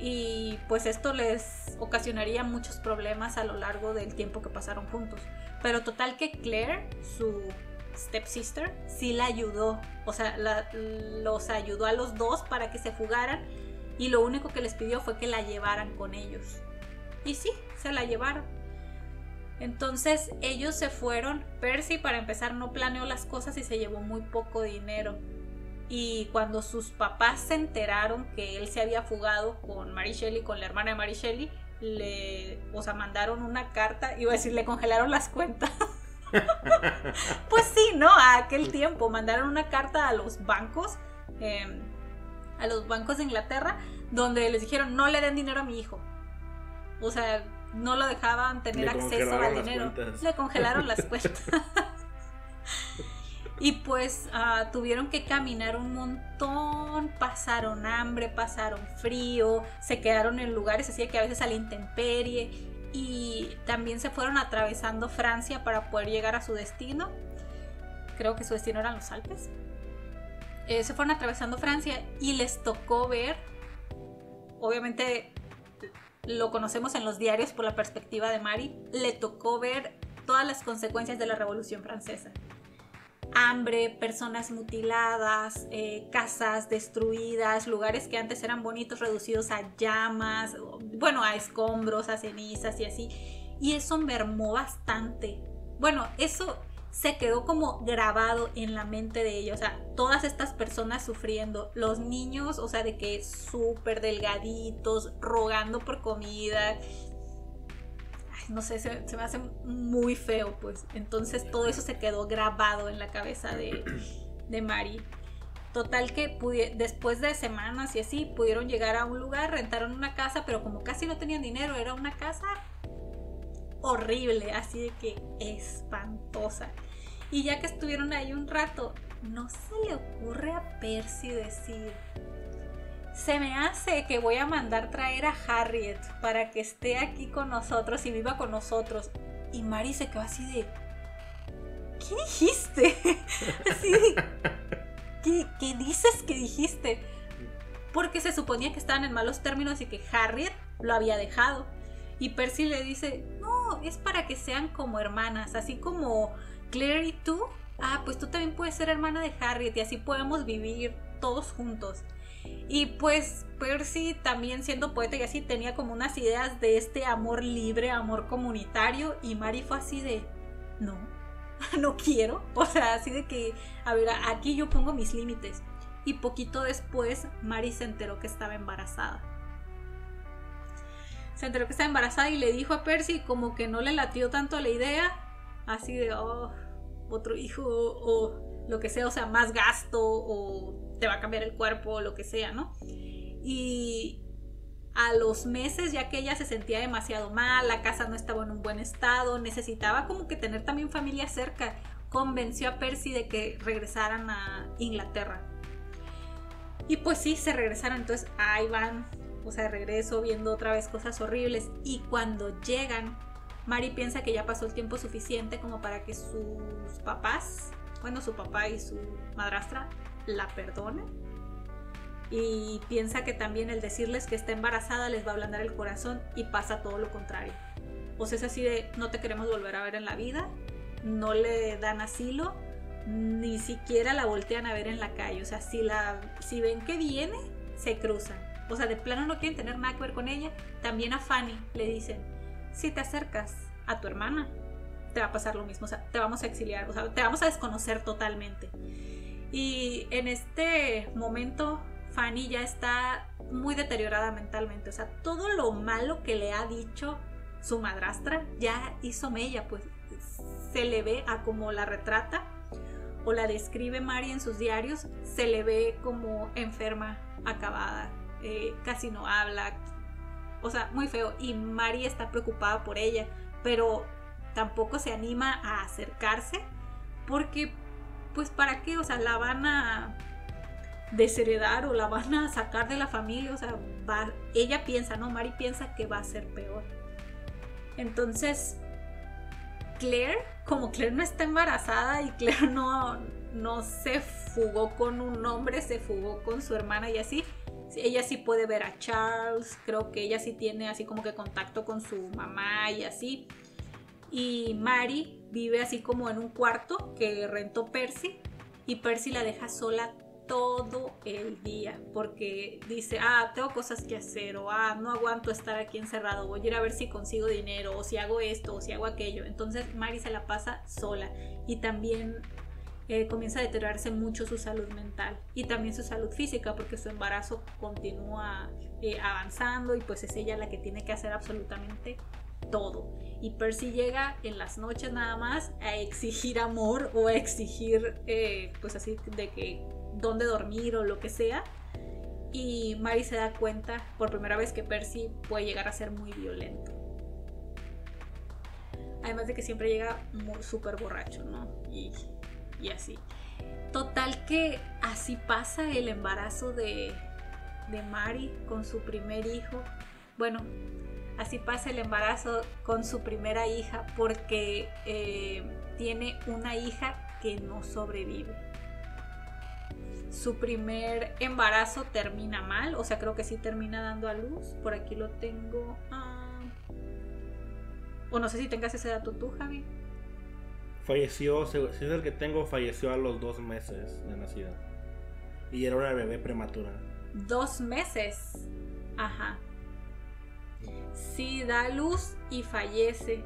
Y pues esto les ocasionaría muchos problemas a lo largo del tiempo que pasaron juntos. Pero total que Claire, su stepsister, sí la ayudó, o sea, la, los ayudó a los dos para que se fugaran, y lo único que les pidió fue que la llevaran con ellos. Y sí, se la llevaron. Entonces ellos se fueron. Percy, para empezar, no planeó las cosas y se llevó muy poco dinero. Y cuando sus papás se enteraron que él se había fugado con Mary Shelley, con la hermana de Mary Shelley, le, o sea, mandaron una carta, iba a decir, le congelaron las cuentas. Pues sí, ¿no? A aquel tiempo mandaron una carta a los bancos, eh, a los bancos de Inglaterra, donde les dijeron, no le den dinero a mi hijo. O sea, no lo dejaban tener acceso al dinero. Le congelaron las cuentas. Y pues uh, tuvieron que caminar un montón, pasaron hambre, pasaron frío, se quedaron en lugares así que a veces a la intemperie, y también se fueron atravesando Francia para poder llegar a su destino. Creo que su destino eran los Alpes. Eh, se fueron atravesando Francia y les tocó ver, obviamente... lo conocemos en los diarios por la perspectiva de Mary, le tocó ver todas las consecuencias de la Revolución Francesa. Hambre, personas mutiladas, eh, casas destruidas, lugares que antes eran bonitos reducidos a llamas, bueno, a escombros, a cenizas y así. Y eso mermó bastante. Bueno, eso se quedó como grabado en la mente de ella, o sea, todas estas personas sufriendo, los niños, o sea, de que súper delgaditos, rogando por comida, ay, no sé, se, se me hace muy feo, pues. Entonces todo eso se quedó grabado en la cabeza de, de Mary. Total que pudi- después de semanas y así, pudieron llegar a un lugar, rentaron una casa, pero como casi no tenían dinero, era una casa... horrible, así de que espantosa. Y ya que estuvieron ahí un rato, no se le ocurre a Percy decir, se me hace que voy a mandar traer a Harriet para que esté aquí con nosotros y viva con nosotros. Y Mary se quedó así de, ¿qué dijiste? Así de, ¿qué, qué dices que dijiste? Porque se suponía que estaban en malos términos y que Harriet lo había dejado. Y Percy le dice, no, es para que sean como hermanas, así como Claire y tú, ah, pues tú también puedes ser hermana de Harriet y así podemos vivir todos juntos. Y pues Percy, también siendo poeta y así, tenía como unas ideas de este amor libre, amor comunitario, y Mary fue así de, no, no quiero, o sea, así de que, a ver, aquí yo pongo mis límites. Y poquito después Mary se enteró que estaba embarazada. Se enteró que estaba embarazada y le dijo a Percy, como que no le latió tanto la idea, así de, oh, otro hijo, o lo que sea, o sea, más gasto, o te va a cambiar el cuerpo, o lo que sea, ¿no? Y a los meses, ya que ella se sentía demasiado mal, la casa no estaba en un buen estado, necesitaba como que tener también familia cerca, convenció a Percy de que regresaran a Inglaterra. Y pues sí, se regresaron, entonces ahí van... o sea, de regreso, viendo otra vez cosas horribles. Y cuando llegan, Mary piensa que ya pasó el tiempo suficiente como para que sus papás, bueno, su papá y su madrastra, la perdonen. Y piensa que también el decirles que está embarazada les va a ablandar el corazón, y pasa todo lo contrario. O sea, es así de, no te queremos volver a ver en la vida, no le dan asilo, ni siquiera la voltean a ver en la calle. O sea, si, la, si ven que viene, se cruzan. O sea, de plano no quieren tener nada que ver con ella. También a Fanny le dicen, si te acercas a tu hermana, te va a pasar lo mismo. O sea, te vamos a exiliar, o sea, te vamos a desconocer totalmente. Y en este momento, Fanny ya está muy deteriorada mentalmente. O sea, todo lo malo que le ha dicho su madrastra ya hizo mella, pues se le ve a como la retrata o la describe Mary en sus diarios, se le ve como enferma, acabada, eh, casi no habla, o sea, muy feo. Y Mary está preocupada por ella, pero tampoco se anima a acercarse porque, pues, ¿para qué? O sea, la van a desheredar o la van a sacar de la familia. O sea, va, ella piensa, ¿no? Mary piensa que va a ser peor. Entonces, Claire, como Claire no está embarazada y Claire no, no se fugó con un hombre, se fugó con su hermana y así, ella sí puede ver a Charles, creo que ella sí tiene así como que contacto con su mamá y así. Y Mary vive así como en un cuarto que rentó Percy, y Percy la deja sola todo el día porque dice, ah, tengo cosas que hacer, o ah, no aguanto estar aquí encerrado, voy a ir a ver si consigo dinero, o si hago esto, o si hago aquello. Entonces Mary se la pasa sola y también eh, comienza a deteriorarse mucho su salud mental y también su salud física porque su embarazo continúa eh, avanzando y pues es ella la que tiene que hacer absolutamente todo. Y Percy llega en las noches nada más a exigir amor o a exigir eh, pues así de que dónde dormir o lo que sea, y Mary se da cuenta por primera vez que Percy puede llegar a ser muy violento, además de que siempre llega súper borracho, ¿no? Y, y así. Total que así pasa el embarazo de, de Mary con su primer hijo. Bueno, así pasa el embarazo con su primera hija porque eh, tiene una hija que no sobrevive. Su primer embarazo termina mal, o sea, creo que sí termina dando a luz. Por aquí lo tengo. Ah. O no sé si tengas ese dato tú, Javi. Falleció, si es el que tengo, falleció a los dos meses de nacida. Y era una bebé prematura. ¿Dos meses? Ajá. Sí, da a luz y fallece.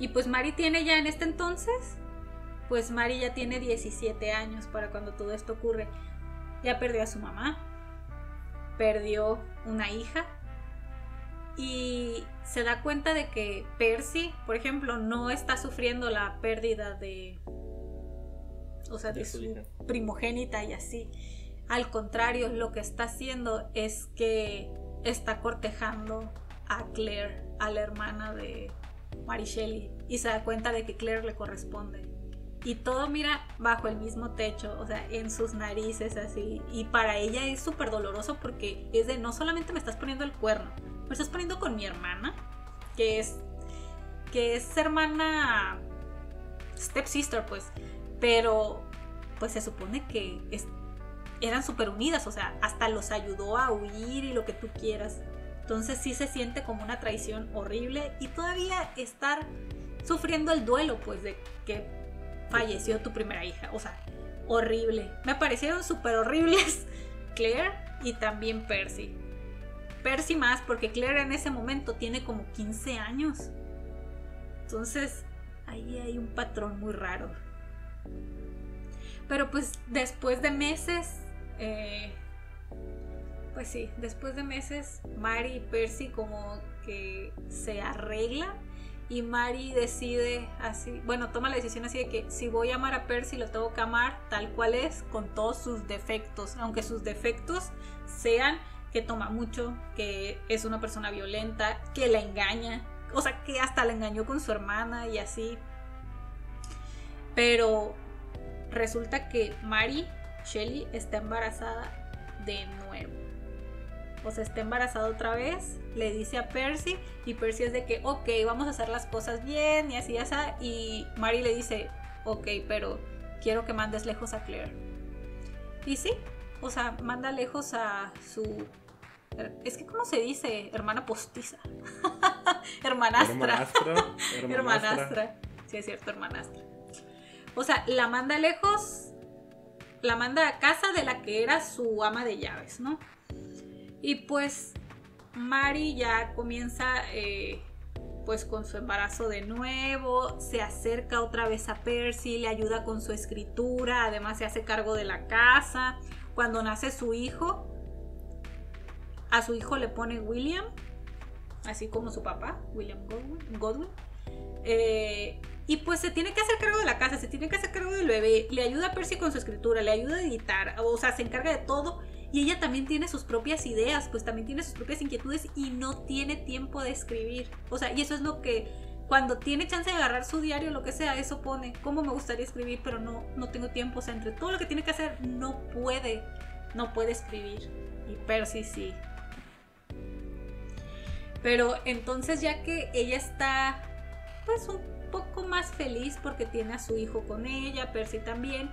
Y pues Mary tiene ya en este entonces... Pues Mary ya tiene diecisiete años para cuando todo esto ocurre. Ya perdió a su mamá, perdió una hija y se da cuenta de que Percy, por ejemplo, no está sufriendo la pérdida de, o sea, de, de su hija primogénita y así. Al contrario, lo que está haciendo es que está cortejando a Claire, a la hermana de Mary Shelley, y se da cuenta de que Claire le corresponde. Y todo, mira, bajo el mismo techo, o sea, en sus narices, así. Y para ella es súper doloroso porque es de, no solamente me estás poniendo el cuerno, me estás poniendo con mi hermana, que es, que es hermana stepsister, pues. Pero, pues se supone que es, eran súper unidas, o sea, hasta los ayudó a huir y lo que tú quieras. Entonces sí se siente como una traición horrible y todavía estar sufriendo el duelo, pues, de que falleció tu primera hija, o sea, horrible. Me parecieron súper horribles Claire y también Percy. Percy más, porque Claire en ese momento tiene como quince años. Entonces, ahí hay un patrón muy raro. Pero pues después de meses, eh, pues sí, después de meses, Mary y Percy como que se arreglan. Y Mary decide así, bueno, toma la decisión así de que si voy a amar a Percy, lo tengo que amar tal cual es, con todos sus defectos, aunque sus defectos sean que toma mucho, que es una persona violenta, que la engaña, o sea, que hasta la engañó con su hermana y así. Pero resulta que Mary Shelley está embarazada de nuevo. O sea, está embarazada otra vez, le dice a Percy, y Percy es de que, ok, vamos a hacer las cosas bien, y así, y así, y Mary le dice, ok, pero quiero que mandes lejos a Claire. Y sí, o sea, manda lejos a su... Es que, ¿cómo se dice? Hermana postiza. Hermanastra. Hermanastra. Hermanastra. Hermanastra. sí es cierto, hermanastra. O sea, la manda lejos, la manda a casa de la que era su ama de llaves, ¿no? Y pues Mary ya comienza eh, pues con su embarazo de nuevo, se acerca otra vez a Percy, le ayuda con su escritura, además se hace cargo de la casa. Cuando nace su hijo, a su hijo le pone William, así como su papá, William Godwin, Godwin. Eh, y pues se tiene que hacer cargo de la casa, se tiene que hacer cargo del bebé, le ayuda a Percy con su escritura, le ayuda a editar, o sea, se encarga de todo. Y ella también tiene sus propias ideas, pues también tiene sus propias inquietudes y no tiene tiempo de escribir. O sea, y eso es lo que, cuando tiene chance de agarrar su diario, lo que sea, eso pone, cómo me gustaría escribir, pero no, no tengo tiempo. O sea, entre todo lo que tiene que hacer, no puede, no puede escribir. Y Percy sí. Pero entonces, ya que ella está pues un poco más feliz porque tiene a su hijo con ella, Percy también,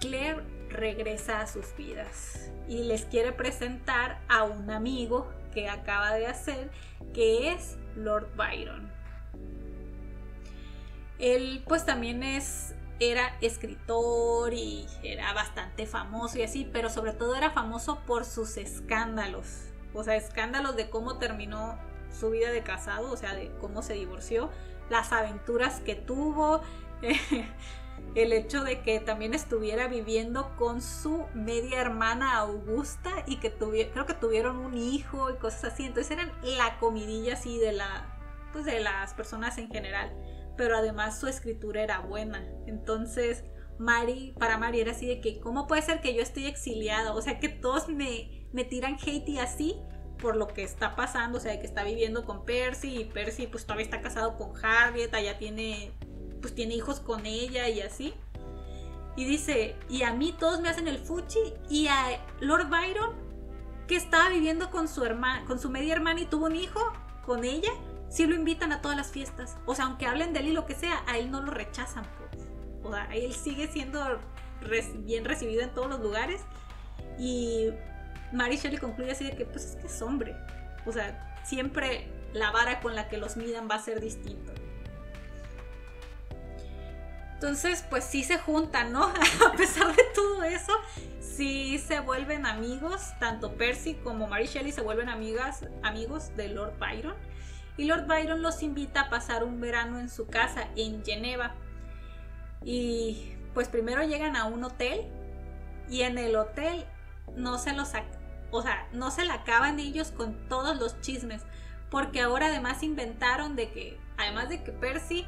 Claire regresa a sus vidas y les quiere presentar a un amigo que acaba de hacer, que es Lord Byron. Él pues también es, era escritor y era bastante famoso y así, pero sobre todo era famoso por sus escándalos. O sea, escándalos de cómo terminó su vida de casado, o sea, de cómo se divorció, las aventuras que tuvo, el hecho de que también estuviera viviendo con su media hermana Augusta y que tuvi- creo que tuvieron un hijo y cosas así. Entonces eran la comidilla así de la, pues de las personas en general, pero además su escritura era buena. Entonces Mary, para Mary era así de que, ¿cómo puede ser que yo estoy exiliada? O sea, que todos me, me tiran hate y así por lo que está pasando, o sea, que está viviendo con Percy, y Percy pues todavía está casado con Harriet, allá tiene, pues tiene hijos con ella y así. Y dice, y a mí todos me hacen el fuchi, y a Lord Byron, que estaba viviendo con su hermana, con su media hermana y tuvo un hijo con ella, sí lo invitan a todas las fiestas. O sea, aunque hablen de él y lo que sea, a él no lo rechazan, pues. O sea, él sigue siendo bien recibido en todos los lugares. Y Mary Shelley concluye así de que, pues es que es hombre. O sea, siempre la vara con la que los midan va a ser distinta. Entonces, pues sí se juntan, ¿no? A pesar de todo eso, sí se vuelven amigos. Tanto Percy como Mary Shelley se vuelven amigas, amigos de Lord Byron. Y Lord Byron los invita a pasar un verano en su casa en Ginebra. Y pues primero llegan a un hotel, y en el hotel no se los, o sea, no se la acaban ellos con todos los chismes, porque ahora además inventaron de que, además de que Percy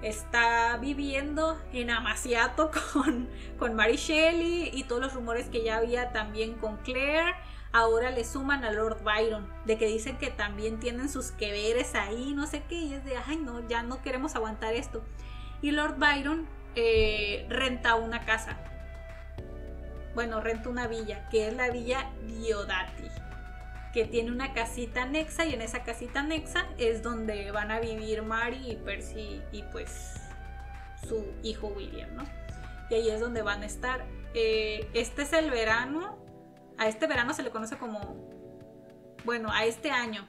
está viviendo en Amaciato con, con Mary Shelley y todos los rumores que ya había también con Claire, ahora le suman a Lord Byron, de que dicen que también tienen sus que veres ahí, no sé qué, y es de, ay no, ya no queremos aguantar esto. Y Lord Byron eh, renta una casa, bueno, renta una villa, que es la Villa Diodati, que tiene una casita anexa, y en esa casita anexa es donde van a vivir Mary y Percy y pues su hijo William, ¿no? Y ahí es donde van a estar. Eh, este es el verano, a este verano se le conoce como, bueno, a este año,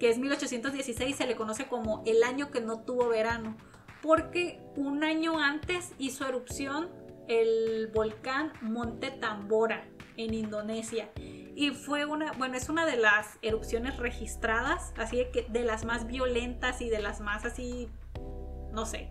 que es mil ochocientos dieciséis, se le conoce como el año que no tuvo verano, porque un año antes hizo erupción el volcán Monte Tambora en Indonesia, y fue una, bueno, es una de las erupciones registradas, así de que de las más violentas y de las más así, no sé,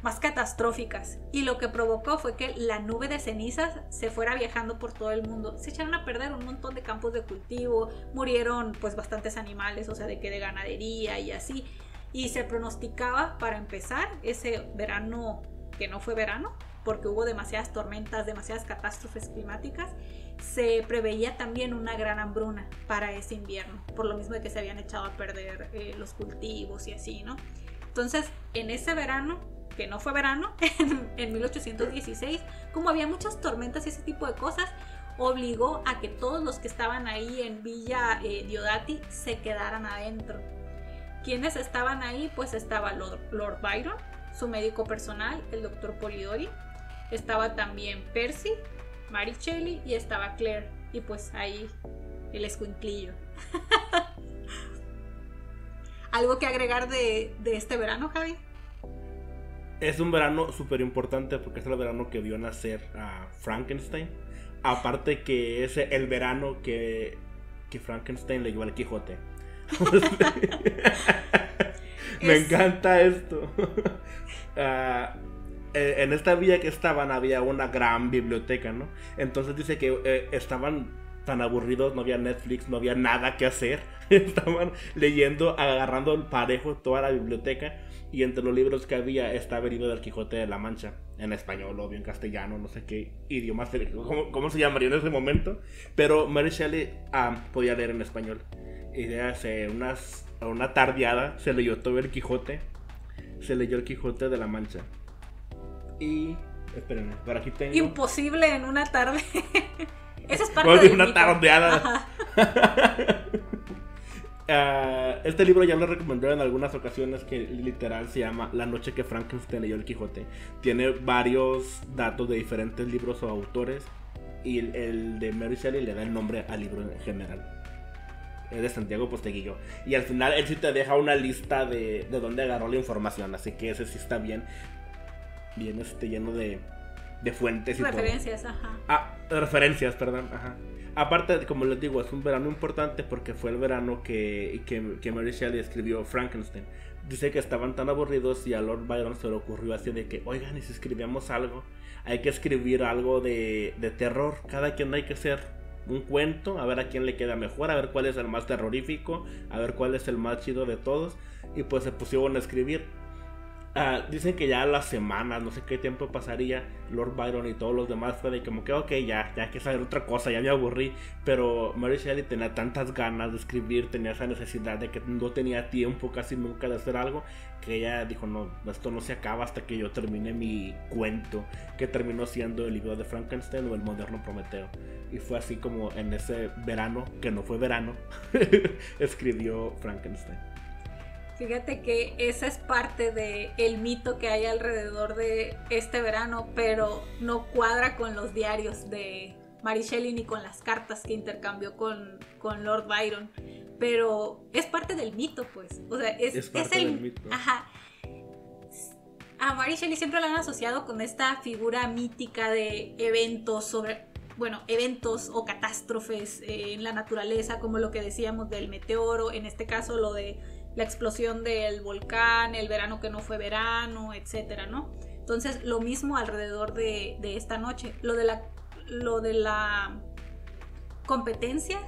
más catastróficas, y lo que provocó fue que la nube de cenizas se fuera viajando por todo el mundo, se echaron a perder un montón de campos de cultivo, murieron pues bastantes animales, o sea, de que de ganadería y así, y se pronosticaba para empezar ese verano que no fue verano, porque hubo demasiadas tormentas, demasiadas catástrofes climáticas, se preveía también una gran hambruna para ese invierno, por lo mismo de que se habían echado a perder eh, los cultivos y así, ¿no? Entonces, en ese verano, que no fue verano, en, en mil ochocientos dieciséis, como había muchas tormentas y ese tipo de cosas, obligó a que todos los que estaban ahí en Villa eh, Diodati se quedaran adentro. ¿Quiénes estaban ahí? Pues estaba Lord, Lord Byron, su médico personal, el doctor Polidori, estaba también Percy, Mary Shelley y estaba Claire, y pues ahí el escuinclillo. ¿Algo que agregar de, de este verano, Javi? es un verano súper importante porque es el verano que vio nacer a Frankenstein. Aparte que es el verano que, que Frankenstein leyó al Quijote. Me encanta esto. uh, en esta villa que estaban había una gran biblioteca, ¿no? Entonces dice que eh, estaban tan aburridos, no había Netflix, no había nada que hacer. Estaban leyendo, agarrando el parejo toda la biblioteca. Y entre los libros que había estaba el libro del Quijote de la Mancha, en español, obvio, en castellano, no sé qué idioma, ¿cómo, cómo se llamaría en ese momento? Pero Mary Shelley um, podía leer en español. Y hace unas, una tardeada se leyó todo el Quijote. Se leyó el Quijote de la Mancha. Y... espérenme, por aquí tengo... Imposible en una tarde. Esa es parte de una tardeada. uh, Este libro ya lo recomendé en algunas ocasiones, que literal se llama La noche que Frankenstein leyó el Quijote. Tiene varios datos de diferentes libros o autores, y el, el de Mary Shelley le da el nombre al libro en general. Es de Santiago Posteguillo. Y al final él sí te deja una lista de, de dónde agarró la información, así que ese sí está bien Bien este, lleno de de fuentes y referencias, todo. Ajá. Ah, referencias, perdón, ajá. Aparte, como les digo, es un verano importante porque fue el verano que, que, que Mary Shelley escribió Frankenstein. Dice que estaban tan aburridos y a Lord Byron se le ocurrió así de que, oigan, y si escribíamos algo, hay que escribir algo de, de terror. Cada quien hay que hacer un cuento, a ver a quién le queda mejor, a ver cuál es el más terrorífico, a ver cuál es el más chido de todos. Y pues se pusieron a escribir. Uh, dicen que ya a las semanas, no sé qué tiempo pasaría, Lord Byron y todos los demás fue de como que ok, ya, ya hay que saber otra cosa, ya me aburrí. Pero Mary Shelley tenía tantas ganas de escribir, tenía esa necesidad de que no tenía tiempo casi nunca de hacer algo, que ella dijo, no, esto no se acaba hasta que yo termine mi cuento, que terminó siendo el libro de Frankenstein o el moderno Prometeo. Y fue así como en ese verano, que no fue verano, escribió Frankenstein. Fíjate que esa es parte del mito que hay alrededor de este verano, pero no cuadra con los diarios de Mary Shelley ni con las cartas que intercambió con, con Lord Byron. Pero es parte del mito, pues. O sea, es, es parte es el, del mito. Ajá. A Mary Shelley siempre la han asociado con esta figura mítica de eventos sobre... bueno, eventos o catástrofes eh, en la naturaleza, como lo que decíamos del meteoro, en este caso lo de la explosión del volcán, el verano que no fue verano, etcétera, ¿no? Entonces, lo mismo alrededor de, de esta noche. Lo de la, lo de la competencia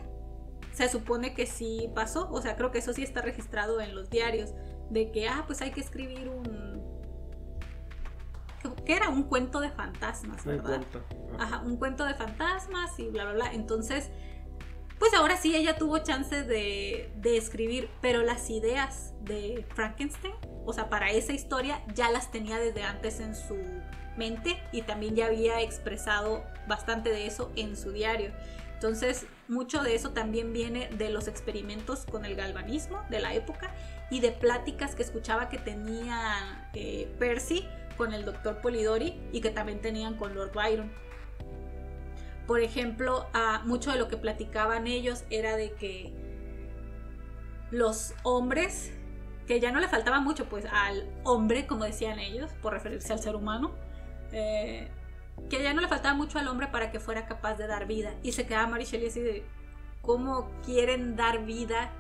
se supone que sí pasó, o sea, creo que eso sí está registrado en los diarios, de que, ah, pues hay que escribir un... que era un cuento de fantasmas, ¿verdad? Ajá, un cuento de fantasmas y bla, bla, bla. Entonces... pues ahora sí ella tuvo chance de, de escribir, pero las ideas de Frankenstein, o sea, para esa historia ya las tenía desde antes en su mente y también ya había expresado bastante de eso en su diario. Entonces, mucho de eso también viene de los experimentos con el galvanismo de la época y de pláticas que escuchaba que tenía eh, Percy con el doctor Polidori y que también tenían con Lord Byron. Por ejemplo, uh, mucho de lo que platicaban ellos era de que los hombres, que ya no le faltaba mucho pues al hombre, como decían ellos, por referirse al ser humano, eh, que ya no le faltaba mucho al hombre para que fuera capaz de dar vida. Y se quedaba Mary Shelley así de, ¿cómo quieren dar vida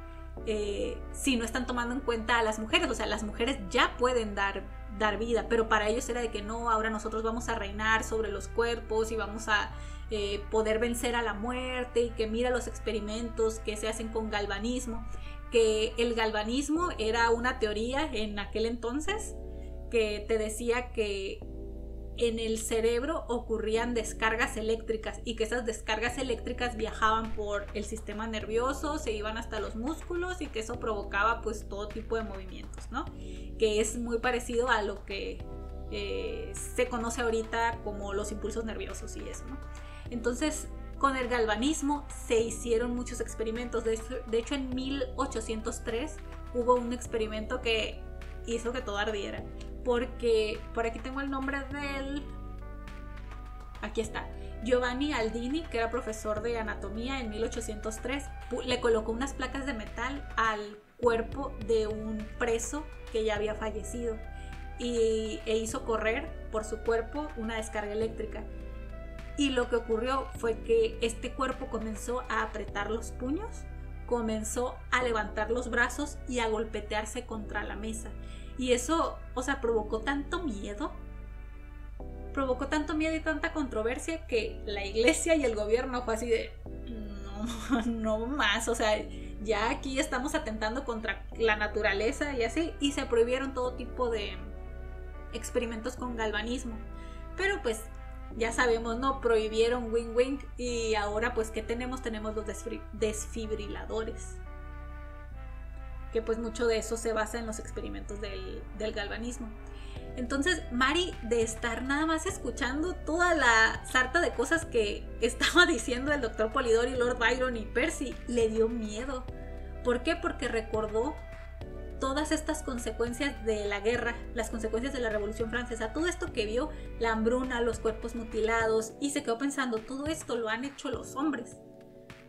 eh, si no están tomando en cuenta a las mujeres? O sea, las mujeres ya pueden dar, dar vida, pero para ellos era de que no, ahora nosotros vamos a reinar sobre los cuerpos y vamos a... Eh, poder vencer a la muerte, y que mira los experimentos que se hacen con galvanismo, que el galvanismo era una teoría en aquel entonces que te decía que en el cerebro ocurrían descargas eléctricas y que esas descargas eléctricas viajaban por el sistema nervioso, se iban hasta los músculos y que eso provocaba pues todo tipo de movimientos, ¿no? Que es muy parecido a lo que eh, se conoce ahorita como los impulsos nerviosos y eso, ¿no? Entonces, con el galvanismo se hicieron muchos experimentos. De hecho, de hecho, en mil ochocientos tres hubo un experimento que hizo que todo ardiera. Porque, por aquí tengo el nombre del... aquí está. Giovanni Aldini, que era profesor de anatomía en mil ochocientos tres, le colocó unas placas de metal al cuerpo de un preso que ya había fallecido. y, e hizo correr por su cuerpo una descarga eléctrica. Y lo que ocurrió fue que este cuerpo comenzó a apretar los puños, comenzó a levantar los brazos y a golpetearse contra la mesa. Y eso, o sea, provocó tanto miedo, provocó tanto miedo y tanta controversia que la iglesia y el gobierno fue así de, no, no más, o sea, ya aquí estamos atentando contra la naturaleza y así, y se prohibieron todo tipo de experimentos con galvanismo. Pero pues ya sabemos, ¿no? Prohibieron wing wing y ahora pues ¿qué tenemos? Tenemos los desfibriladores, que pues mucho de eso se basa en los experimentos del, del galvanismo. Entonces Mary, de estar nada más escuchando toda la sarta de cosas que estaba diciendo el doctor Polidori, Lord Byron y Percy, le dio miedo. ¿Por qué? Porque recordó todas estas consecuencias de la guerra, las consecuencias de la Revolución Francesa, todo esto que vio, la hambruna, los cuerpos mutilados, y se quedó pensando, todo esto lo han hecho los hombres.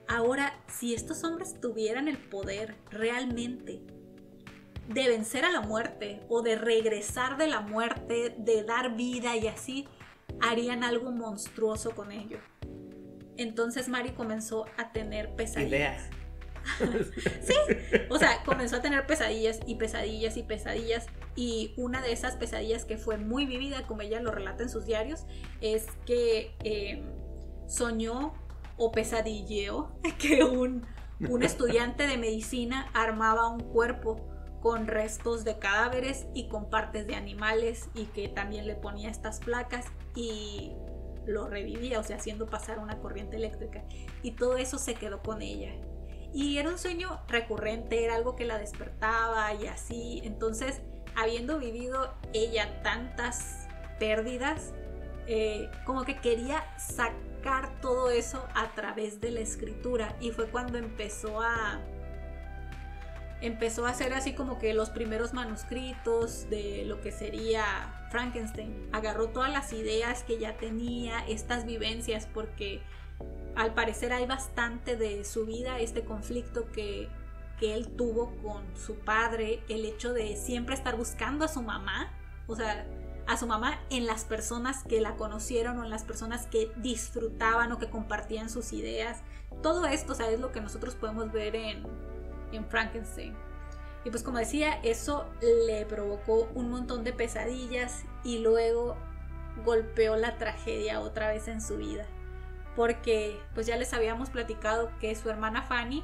Ahora, si estos hombres tuvieran el poder realmente de vencer a la muerte o de regresar de la muerte, de dar vida y así, harían algo monstruoso con ello. Entonces Mary comenzó a tener pesadillas. Ideas. Sí, o sea, comenzó a tener pesadillas y pesadillas y pesadillas, y una de esas pesadillas que fue muy vivida, como ella lo relata en sus diarios, es que eh, soñó o pesadilleó que un, un estudiante de medicina armaba un cuerpo con restos de cadáveres y con partes de animales, y que también le ponía estas placas y lo revivía, o sea, haciendo pasar una corriente eléctrica, y todo eso se quedó con ella. Y era un sueño recurrente, era algo que la despertaba y así. Entonces, habiendo vivido ella tantas pérdidas, eh, como que quería sacar todo eso a través de la escritura. Y fue cuando empezó a empezó a hacer así como que los primeros manuscritos de lo que sería Frankenstein. Agarró todas las ideas que ya tenía, estas vivencias, porque al parecer hay bastante de su vida, este conflicto que, que él tuvo con su padre, el hecho de siempre estar buscando a su mamá, o sea, a su mamá en las personas que la conocieron o en las personas que disfrutaban o que compartían sus ideas. Todo esto, o sea, es lo que nosotros podemos ver en, en Frankenstein. Y pues como decía, eso le provocó un montón de pesadillas y luego golpeó la tragedia otra vez en su vida. Porque pues ya les habíamos platicado que su hermana Fanny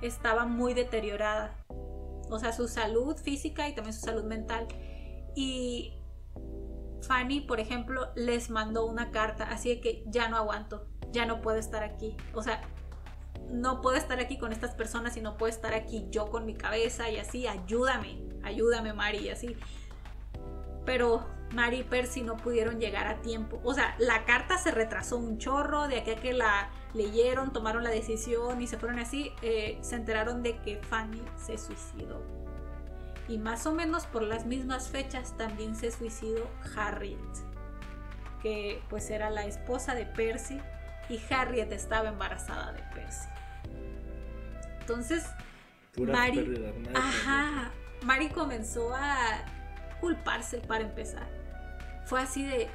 estaba muy deteriorada, o sea, su salud física y también su salud mental. Y Fanny, por ejemplo, les mandó una carta así de que ya no aguanto, ya no puedo estar aquí, o sea, no puedo estar aquí con estas personas y no puedo estar aquí yo con mi cabeza y así, ayúdame, ayúdame Mary y así. Pero Mary y Percy no pudieron llegar a tiempo. O sea, la carta se retrasó un chorro. De aquí a que la leyeron, tomaron la decisión y se fueron así, eh, se enteraron de que Fanny se suicidó. Y más o menos por las mismas fechas también se suicidó Harriet, que pues era la esposa de Percy, y Harriet estaba embarazada de Percy. Entonces Mary, pérdidas, ajá, Mary comenzó a culparse para empezar. Fue así de,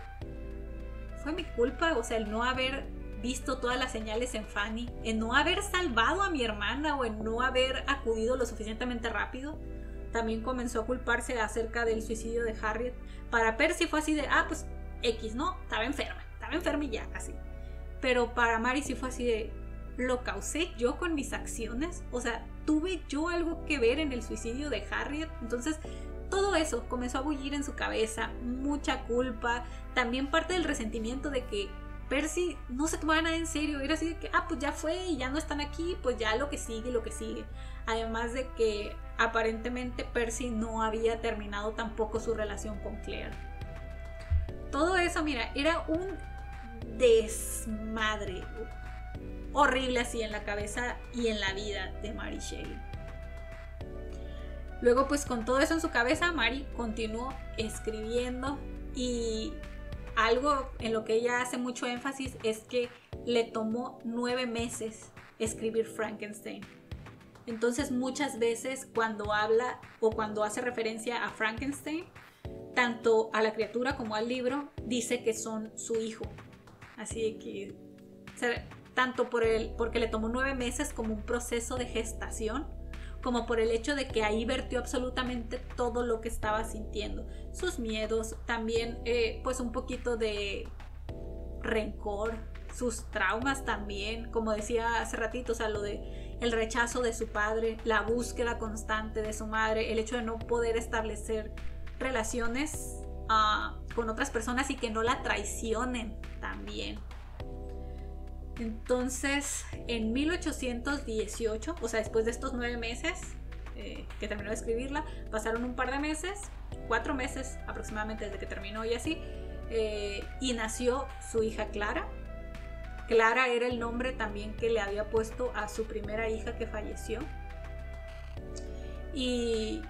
fue mi culpa, o sea, el no haber visto todas las señales en Fanny, en no haber salvado a mi hermana o en no haber acudido lo suficientemente rápido. También comenzó a culparse acerca del suicidio de Harriet. Para Percy fue así de, ah, pues X, ¿no? Estaba enferma, estaba enferma y ya, así. Pero para Mary sí fue así de, lo causé yo con mis acciones, o sea, tuve yo algo que ver en el suicidio de Harriet. Entonces todo eso comenzó a bullir en su cabeza, mucha culpa, también parte del resentimiento de que Percy no se tomaba nada en serio, era así de que, ah, pues ya fue y ya no están aquí, pues ya lo que sigue, lo que sigue. Además de que aparentemente Percy no había terminado tampoco su relación con Claire. Todo eso, mira, era un desmadre horrible así en la cabeza y en la vida de Mary Shelley. Luego, pues con todo eso en su cabeza, Mary continuó escribiendo, y algo en lo que ella hace mucho énfasis es que le tomó nueve meses escribir Frankenstein. Entonces muchas veces cuando habla o cuando hace referencia a Frankenstein, tanto a la criatura como al libro, dice que son su hijo. Así que, o sea, tanto por el, porque le tomó nueve meses como un proceso de gestación, como por el hecho de que ahí vertió absolutamente todo lo que estaba sintiendo. Sus miedos, también eh, pues un poquito de rencor, sus traumas también, como decía hace ratito, o sea, lo de el rechazo de su padre, la búsqueda constante de su madre, el hecho de no poder establecer relaciones uh, con otras personas y que no la traicionen también. Entonces, en mil ochocientos dieciocho, o sea, después de estos nueve meses eh, que terminó de escribirla, pasaron un par de meses, cuatro meses aproximadamente desde que terminó y así, eh, y nació su hija Clara. Clara era el nombre también que le había puesto a su primera hija que falleció. Y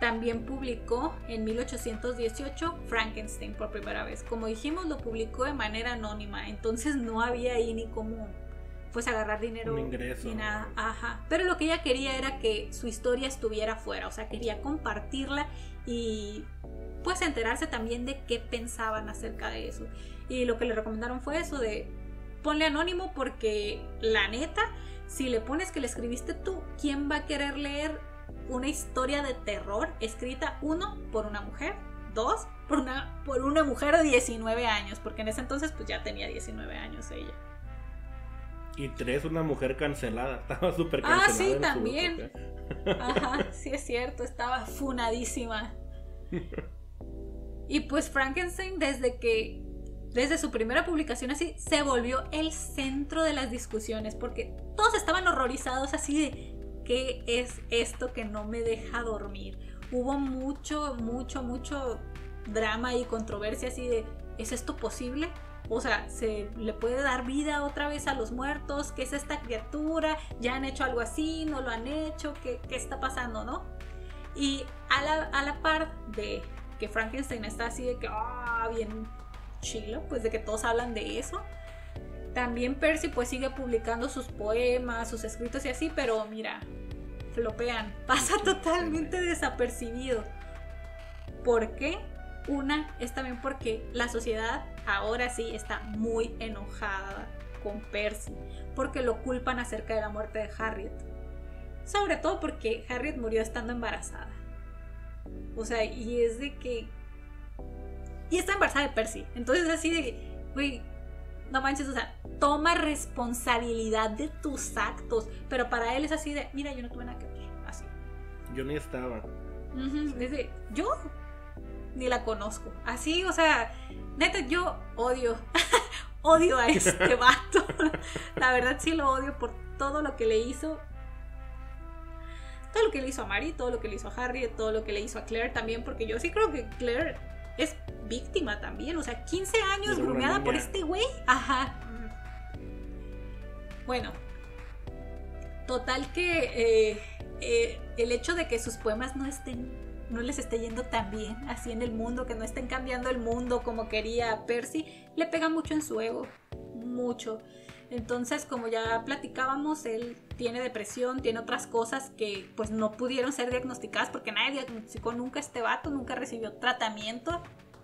también publicó en mil ochocientos dieciocho Frankenstein por primera vez. Como dijimos, lo publicó de manera anónima, entonces no había ahí ni cómo pues agarrar dinero ni nada. Ajá. Pero lo que ella quería era que su historia estuviera fuera, o sea, quería compartirla y pues enterarse también de qué pensaban acerca de eso. Y lo que le recomendaron fue eso de ponle anónimo, porque la neta, si le pones que le escribiste tú, ¿quién va a querer leer una historia de terror escrita, uno, por una mujer, dos, por una, por una mujer de diecinueve años, porque en ese entonces pues ya tenía diecinueve años ella, y tres, una mujer cancelada, estaba súper cancelada? Ah, sí, también, ajá, sí es cierto, estaba funadísima. Y pues Frankenstein, desde que desde su primera publicación así, se volvió el centro de las discusiones, porque todos estaban horrorizados así de ¿qué es esto que no me deja dormir? Hubo mucho, mucho, mucho drama y controversia así de, ¿es esto posible? O sea, ¿se le puede dar vida otra vez a los muertos? ¿Qué es esta criatura? ¿Ya han hecho algo así? ¿No lo han hecho? ¿Qué, qué está pasando, no? Y a la, a la par de que Frankenstein está así de que, ah, oh, bien chilo, pues de que todos hablan de eso. También Percy pues sigue publicando sus poemas, sus escritos y así, pero mira, flopean, pasa totalmente desapercibido. ¿Por qué? Una es también porque la sociedad ahora sí está muy enojada con Percy, porque lo culpan acerca de la muerte de Harriet, sobre todo porque Harriet murió estando embarazada, o sea, y es de que y está embarazada de Percy, entonces así de, güey, no manches, o sea, toma responsabilidad de tus actos. Pero para él es así de, mira, yo no tuve nada que ver, así. Yo ni estaba. Uh-huh, sí. Desde, yo ni la conozco. Así, o sea, neta, yo odio, odio a este vato. La verdad sí lo odio por todo lo que le hizo. Todo lo que le hizo a Mary, todo lo que le hizo a Harry, todo lo que le hizo a Claire también, porque yo sí creo que Claire es víctima también, o sea, quince años grumeada por este güey. Ajá. Bueno, total que eh, eh, el hecho de que sus poemas no estén, no les esté yendo tan bien así en el mundo, que no estén cambiando el mundo como quería Percy, le pega mucho en su ego, mucho. Entonces, como ya platicábamos, él tiene depresión, tiene otras cosas que pues no pudieron ser diagnosticadas porque nadie diagnosticó nunca a este vato, nunca recibió tratamiento,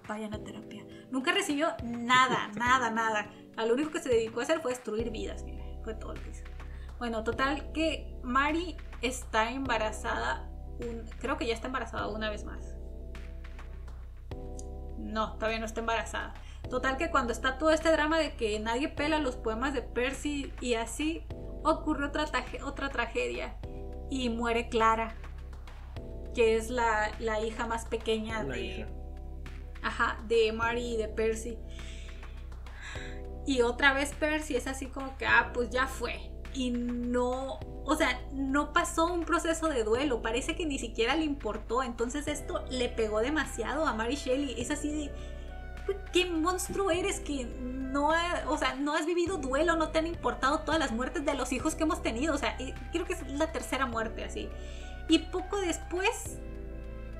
vayan a terapia, nunca recibió nada, nada, nada. A lo único que se dedicó a hacer fue destruir vidas, mira, fue todo lo que hizo. Bueno, total que Mary está embarazada, un, creo que ya está embarazada una vez más. No, todavía no está embarazada. Total que cuando está todo este drama de que nadie pela los poemas de Percy y así, ocurre otra, traje- otra tragedia y muere Clara, que es la, la hija más pequeña la de, hija. Ajá, de Mary y de Percy. Y otra vez Percy es así como que, ah, pues ya fue. Y no, o sea, no pasó un proceso de duelo, parece que ni siquiera le importó. Entonces esto le pegó demasiado a Mary Shelley, es así de, ¿qué monstruo eres que no, ha, o sea, no has vivido duelo? No te han importado todas las muertes de los hijos que hemos tenido. O sea, creo que es la tercera muerte así. Y poco después,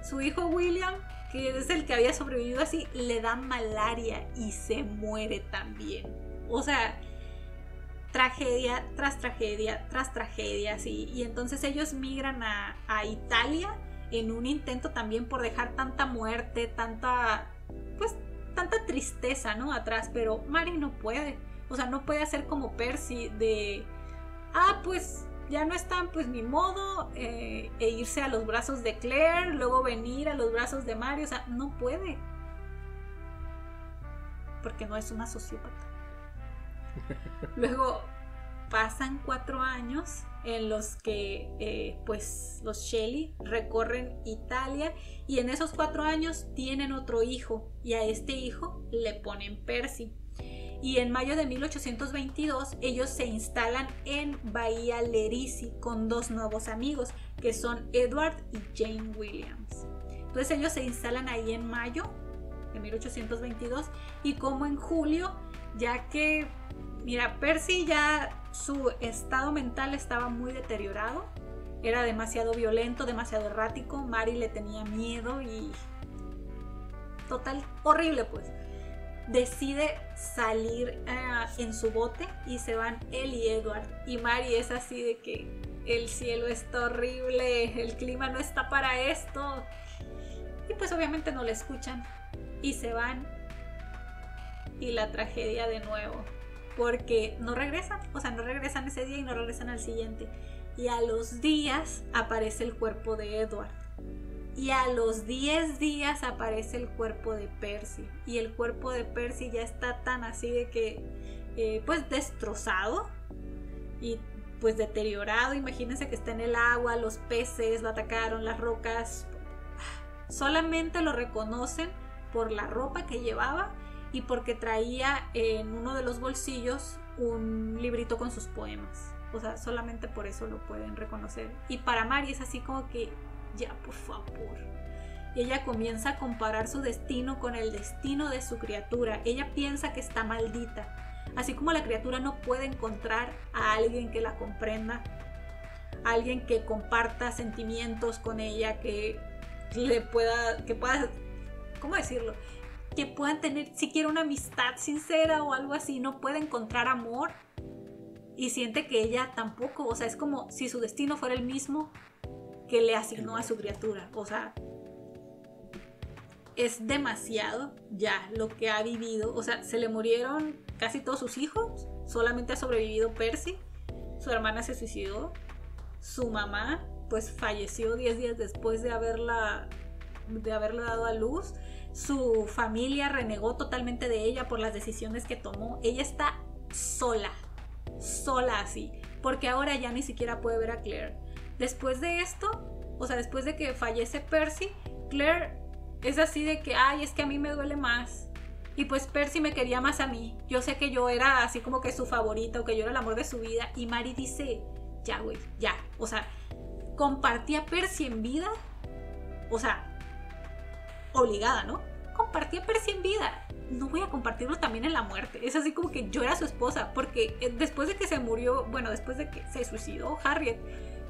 su hijo William, que es el que había sobrevivido así, le da malaria y se muere también. O sea, tragedia tras tragedia tras tragedia así. Y entonces ellos migran a, a Italia en un intento también por dejar tanta muerte, tanta, pues, tanta tristeza, ¿no?, atrás. Pero Mary no puede, o sea, no puede hacer como Percy de, ah, pues ya no están, pues ni modo, eh, e irse a los brazos de Claire, luego venir a los brazos de Mary. O sea, no puede, porque no es una sociópata. Luego pasan cuatro años en los que eh, pues los Shelley recorren Italia, y en esos cuatro años tienen otro hijo, y a este hijo le ponen Percy. Y en mayo de mil ochocientos veintidós ellos se instalan en Bahía Lerici con dos nuevos amigos, que son Edward y Jane Williams. Entonces ellos se instalan ahí en mayo de mil ochocientos veintidós, y como en julio, ya que, mira, Percy ya su estado mental estaba muy deteriorado, era demasiado violento, demasiado errático, Mary le tenía miedo y total, horrible pues. Decide salir uh, en su bote, y se van él y Edward, y Mary es así de que el cielo está horrible, el clima no está para esto, y pues obviamente no le escuchan y se van, y la tragedia de nuevo, porque no regresan, o sea, no regresan ese día y no regresan al siguiente. Y a los días aparece el cuerpo de Edward, y a los diez días aparece el cuerpo de Percy, y el cuerpo de Percy ya está tan así de que, eh, pues destrozado y pues deteriorado. Imagínense que está en el agua, los peces lo atacaron, las rocas, solamente lo reconocen por la ropa que llevaba y porque traía en uno de los bolsillos un librito con sus poemas. O sea, solamente por eso lo pueden reconocer. Y para Mary es así como que, ya, por favor. Y ella comienza a comparar su destino con el destino de su criatura. Ella piensa que está maldita. Así como la criatura no puede encontrar a alguien que la comprenda, alguien que comparta sentimientos con ella, que le pueda, que pueda, ¿cómo decirlo?, que puedan tener siquiera una amistad sincera o algo así, no puede encontrar amor, y siente que ella tampoco. O sea, es como si su destino fuera el mismo que le asignó a su criatura. O sea, es demasiado ya lo que ha vivido. O sea, se le murieron casi todos sus hijos, solamente ha sobrevivido Percy, su hermana se suicidó, su mamá pues falleció diez días después de haberla de haberle dado a luz. Su familia renegó totalmente de ella por las decisiones que tomó. Ella está sola, sola así, porque ahora ya ni siquiera puede ver a Claire. Después de esto, o sea, después de que fallece Percy, Claire es así de que, ay, es que a mí me duele más. Y pues Percy me quería más a mí. Yo sé que yo era así como que su favorita, o que yo era el amor de su vida. Y Mary dice, ya, güey, ya. O sea, compartía Percy en vida. O sea, obligada, ¿no? Compartí a Percy en vida, no voy a compartirlo también en la muerte. Es así como que yo era su esposa, porque después de que se murió, bueno, después de que se suicidó Harriet,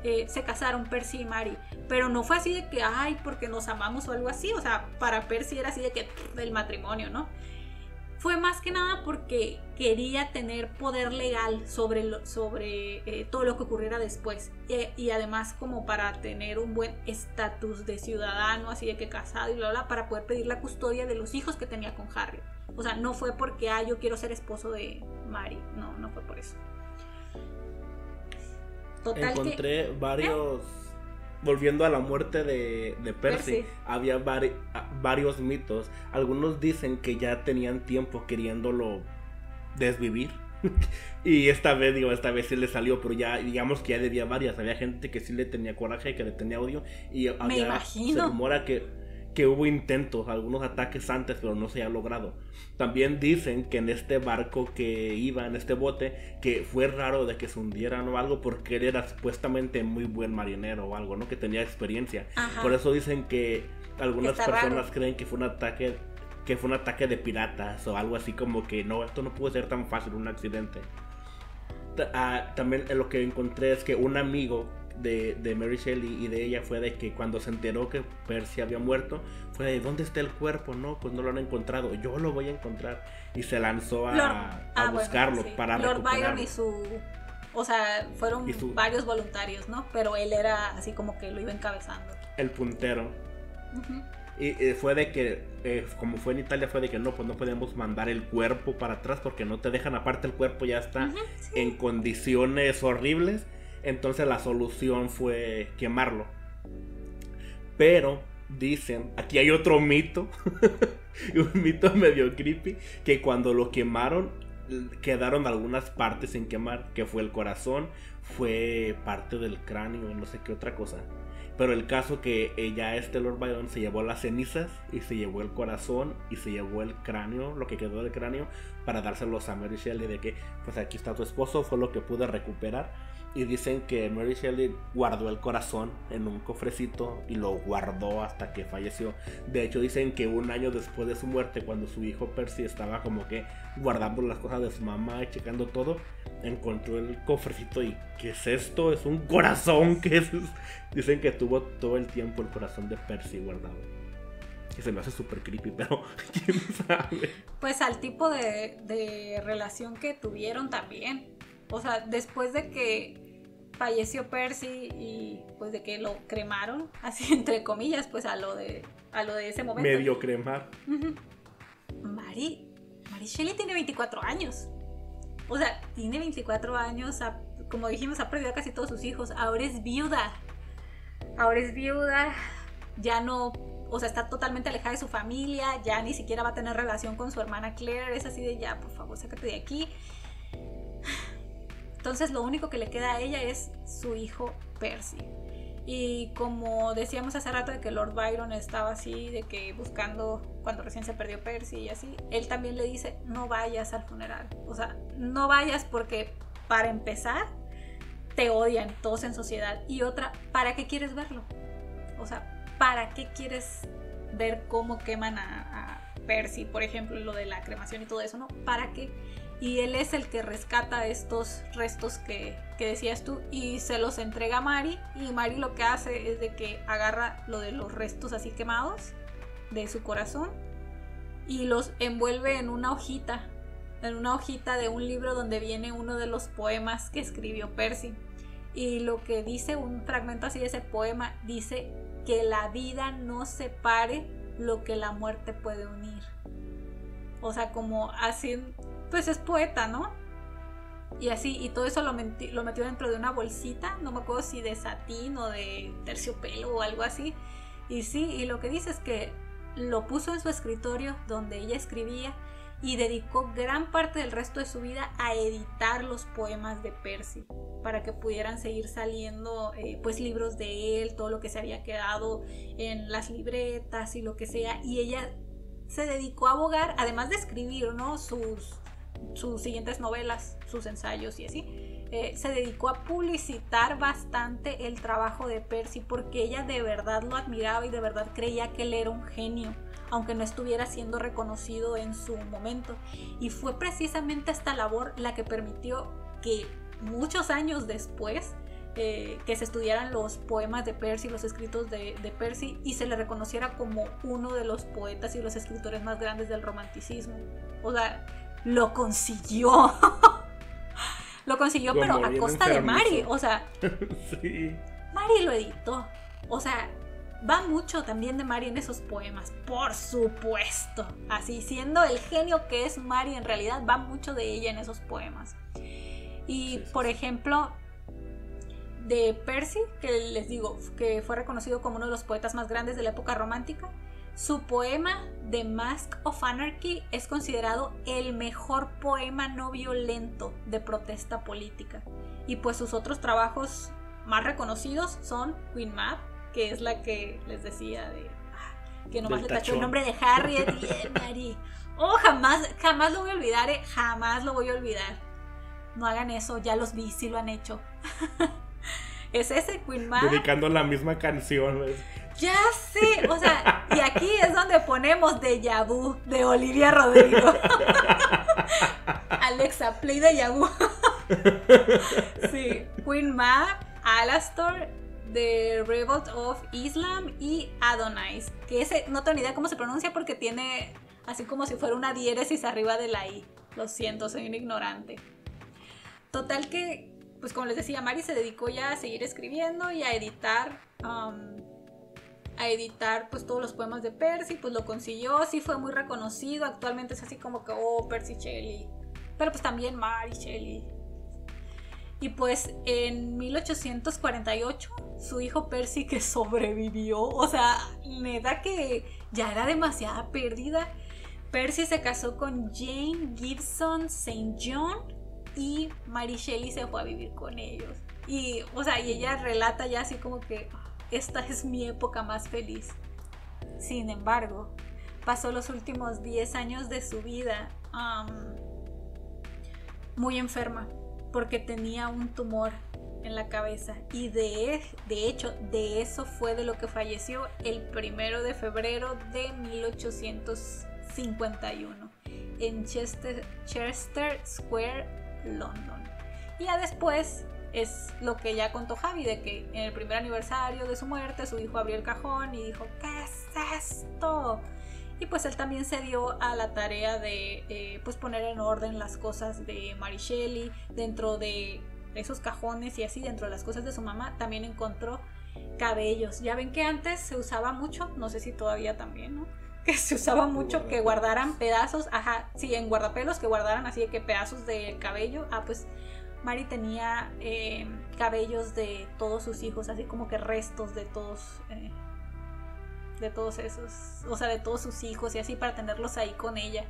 eh, se casaron Percy y Mary, pero no fue así de que, ay, porque nos amamos o algo así. O sea, para Percy era así de que el matrimonio, ¿no? Fue más que nada porque quería tener poder legal sobre, lo, sobre eh, todo lo que ocurriera después. E, y además como para tener un buen estatus de ciudadano, así de que casado y bla, bla, para poder pedir la custodia de los hijos que tenía con Harriet. O sea, no fue porque, ah, yo quiero ser esposo de Mary. No, no fue por eso. Total, encontré que, varios... ¿Eh? Volviendo a la muerte de, de Percy, Percy, había vari, varios mitos. Algunos dicen que ya tenían tiempo queriéndolo desvivir. Y esta vez, digo, esta vez sí le salió, pero ya, digamos que ya debía varias. Había gente que sí le tenía coraje, que le tenía odio. Y había, me imagino, se rumora que, que hubo intentos, algunos ataques antes, pero no se ha logrado. También dicen que en este barco que iba, en este bote, que fue raro de que se hundieran o algo, porque él era supuestamente muy buen marinero o algo, ¿no? Que tenía experiencia. Ajá. Por eso dicen que algunas Está personas raro. creen que fue un ataque, que fue un ataque de piratas o algo así, como que no, esto no pudo ser tan fácil, un accidente. Ah, también lo que encontré es que un amigo De, de Mary Shelley y de ella fue de que cuando se enteró que Percy había muerto, fue de, ¿dónde está el cuerpo? No, pues no lo han encontrado, yo lo voy a encontrar. Y se lanzó a, Lord, a ah, buscarlo, bueno, sí, para Lord Byron y su... O sea, fueron su, varios voluntarios, ¿no? Pero él era así como que lo iba encabezando. el puntero. Uh-huh. Y eh, fue de que, eh, como fue en Italia, fue de que no, pues no podemos mandar el cuerpo para atrás porque no te dejan, aparte el cuerpo ya está uh-huh, sí. en condiciones horribles. Entonces la solución fue quemarlo. Pero dicen, aquí hay otro mito, un mito medio creepy, que cuando lo quemaron quedaron algunas partes sin quemar, que fue el corazón, fue parte del cráneo, no sé qué otra cosa. Pero el caso que ella, este Lord Byron, se llevó las cenizas y se llevó el corazón y se llevó el cráneo, lo que quedó del cráneo, para dárselos a Mary Shelley de que, pues aquí está tu esposo, fue lo que pude recuperar. Y dicen que Mary Shelley guardó el corazón en un cofrecito y lo guardó hasta que falleció. De hecho dicen que un año después de su muerte, cuando su hijo Percy estaba como que guardando las cosas de su mamá y checando todo, encontró el cofrecito y ¿qué es esto? Es un corazón, ¿qué es? Dicen que tuvo todo el tiempo el corazón de Percy guardado. Que se me hace súper creepy, pero ¿quién sabe? Pues al tipo de, de relación que tuvieron también. O sea, después de que falleció Percy y pues de que lo cremaron, así entre comillas, pues a lo de a lo de ese momento. Medio cremar. Uh-huh. Mary, Mary Shelley tiene veinticuatro años. O sea, tiene veinticuatro años, ha, como dijimos, ha perdido a casi todos sus hijos, ahora es viuda. Ahora es viuda, ya no, o sea, está totalmente alejada de su familia, ya ni siquiera va a tener relación con su hermana Claire, es así de ya, por favor, sácate de aquí. Entonces lo único que le queda a ella es su hijo Percy. Y como decíamos hace rato de que Lord Byron estaba así, de que buscando cuando recién se perdió Percy y así, él también le dice, no vayas al funeral. O sea, no vayas porque para empezar te odian todos en sociedad. Y otra, ¿para qué quieres verlo? O sea, ¿para qué quieres ver cómo queman a, a Percy? Por ejemplo, lo de la cremación y todo eso, ¿no? ¿Para qué? Y él es el que rescata estos restos que, que decías tú y se los entrega a Mary. Y Mary lo que hace es de que agarra lo de los restos así quemados de su corazón y los envuelve en una hojita, en una hojita de un libro donde viene uno de los poemas que escribió Percy. Y lo que dice, un fragmento así de ese poema, dice que la vida no separe lo que la muerte puede unir. O sea, como así... pues es poeta, ¿no? Y así, y todo eso lo, meti- lo metió dentro de una bolsita, no me acuerdo si de satín o de terciopelo o algo así. Y sí, y lo que dice es que lo puso en su escritorio donde ella escribía y dedicó gran parte del resto de su vida a editar los poemas de Percy para que pudieran seguir saliendo eh, pues libros de él, todo lo que se había quedado en las libretas y lo que sea. Y ella se dedicó a abogar, además de escribir, ¿no? Sus... sus siguientes novelas, sus ensayos y así, eh, se dedicó a publicitar bastante el trabajo de Percy porque ella de verdad lo admiraba y de verdad creía que él era un genio, aunque no estuviera siendo reconocido en su momento. Y fue precisamente esta labor la que permitió que muchos años después eh, que se estudiaran los poemas de Percy, los escritos de, de Percy, y se le reconociera como uno de los poetas y los escritores más grandes del romanticismo. O sea, lo consiguió. Lo consiguió, como pero a costa enfermizo. De Mary. O sea, sí. Mary lo editó. O sea, va mucho también de Mary en esos poemas, por supuesto. Así, siendo el genio que es Mary, en realidad va mucho de ella en esos poemas. Y, por ejemplo, de Percy, que les digo, que fue reconocido como uno de los poetas más grandes de la época romántica, su poema The Mask of Anarchy es considerado el mejor poema no violento de protesta política. Y pues sus otros trabajos más reconocidos son Queen Mab, que es la que les decía de ah, que nomás le tachó el nombre de Harriet y de Mary. Oh, jamás, jamás lo voy a olvidar, eh. jamás lo voy a olvidar. No hagan eso, ya los vi, sí lo han hecho. Es ese Queen Mab. Dedicando la misma canción, ¿ves? Ya sé, o sea, y aquí es donde ponemos Déjà Vu de Olivia Rodrigo. Alexa, play Déjà Vu. Sí, Queen Mab, Alastor, The Revolt of Islam y Adonais. Que ese, no tengo ni idea cómo se pronuncia porque tiene así como si fuera una diéresis arriba de la I. Lo siento, soy un ignorante. Total que, pues como les decía, Mary se dedicó ya a seguir escribiendo y a editar... Um, a editar pues todos los poemas de Percy, pues lo consiguió, sí fue muy reconocido, actualmente es así como que, oh, Percy Shelley, pero pues también Mary Shelley. Y pues en mil ochocientos cuarenta y ocho su hijo Percy, que sobrevivió, o sea, neta que ya era demasiada pérdida, Percy se casó con Jane Gibson Saint John y Mary Shelley se fue a vivir con ellos. Y, o sea, y ella relata ya así como que esta es mi época más feliz. Sin embargo, pasó los últimos diez años de su vida um, muy enferma, porque tenía un tumor en la cabeza, y de, de hecho de eso fue de lo que falleció el primero de febrero de mil ochocientos cincuenta y uno en Chester, Chester Square, London. Y ya después es lo que ya contó Javi, de que en el primer aniversario de su muerte su hijo abrió el cajón y dijo, ¿qué es esto? Y pues él también se dio a la tarea de eh, pues poner en orden las cosas de Mary Shelley dentro de esos cajones, y así dentro de las cosas de su mamá también encontró cabellos. Ya ven que antes se usaba mucho, no sé si todavía también, ¿no? Que se usaba mucho que guardaran pedazos, ajá, sí, en guardapelos, que guardaran así de que pedazos de cabello. Ah, pues Mary tenía eh, cabellos de todos sus hijos, así como que restos de todos... Eh, de todos esos, o sea, de todos sus hijos y así, para tenerlos ahí con ella.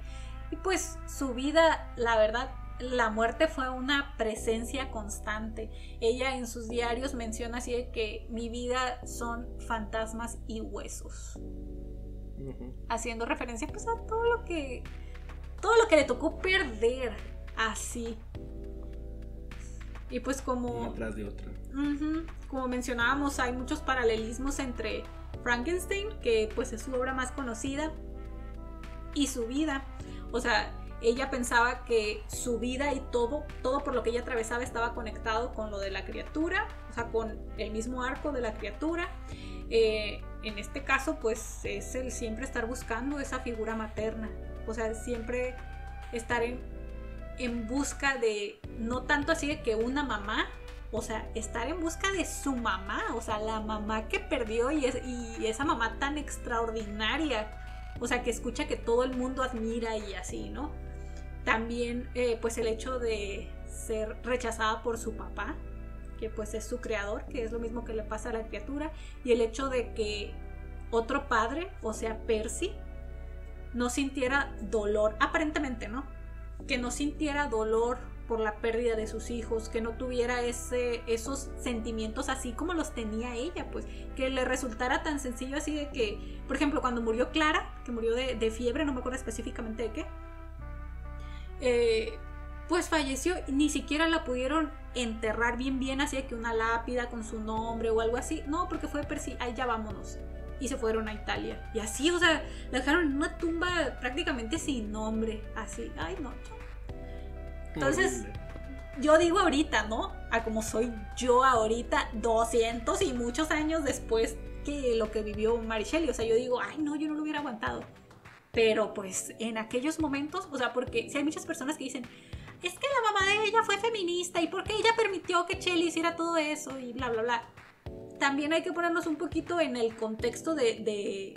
Y pues su vida, la verdad, la muerte fue una presencia constante. Ella en sus diarios menciona así de que mi vida son fantasmas y huesos, uh-huh. haciendo referencia pues a todo lo que todo lo que le tocó perder, así. Y pues como una tras de otra, uh-huh, como mencionábamos, hay muchos paralelismos entre Frankenstein, que pues es su obra más conocida, y su vida. O sea, ella pensaba que su vida y todo, todo por lo que ella atravesaba estaba conectado con lo de la criatura, o sea, con el mismo arco de la criatura. Eh, en este caso, pues es el siempre estar buscando esa figura materna, o sea, siempre estar en, en busca de, no tanto así de que una mamá, o sea, estar en busca de su mamá, o sea, la mamá que perdió, y, es, y esa mamá tan extraordinaria, o sea, que escucha que todo el mundo admira y así, ¿no? También, eh, pues el hecho de ser rechazada por su papá, que pues es su creador, que es lo mismo que le pasa a la criatura, y el hecho de que otro padre, o sea, Percy, no sintiera dolor, aparentemente, ¿no? Que no sintiera dolor por la pérdida de sus hijos, que no tuviera ese, esos sentimientos así como los tenía ella, pues que le resultara tan sencillo así de que, por ejemplo, cuando murió Clara, que murió de, de fiebre, no me acuerdo específicamente de qué, eh, pues falleció, ni siquiera la pudieron enterrar bien bien, así de que una lápida con su nombre o algo así, no, porque fue Percy, ahí ya vámonos, y se fueron a Italia, y así, o sea, la dejaron en una tumba prácticamente sin nombre, así, ay no, entonces, yo digo ahorita, ¿no? A como soy yo ahorita, doscientos y muchos años después que lo que vivió Mary Shelley. O sea, yo digo, ay, no, yo no lo hubiera aguantado. Pero pues en aquellos momentos, o sea, porque si hay muchas personas que dicen, es que la mamá de ella fue feminista y porque ella permitió que Shelley hiciera todo eso y bla, bla, bla. También hay que ponernos un poquito en el contexto de, de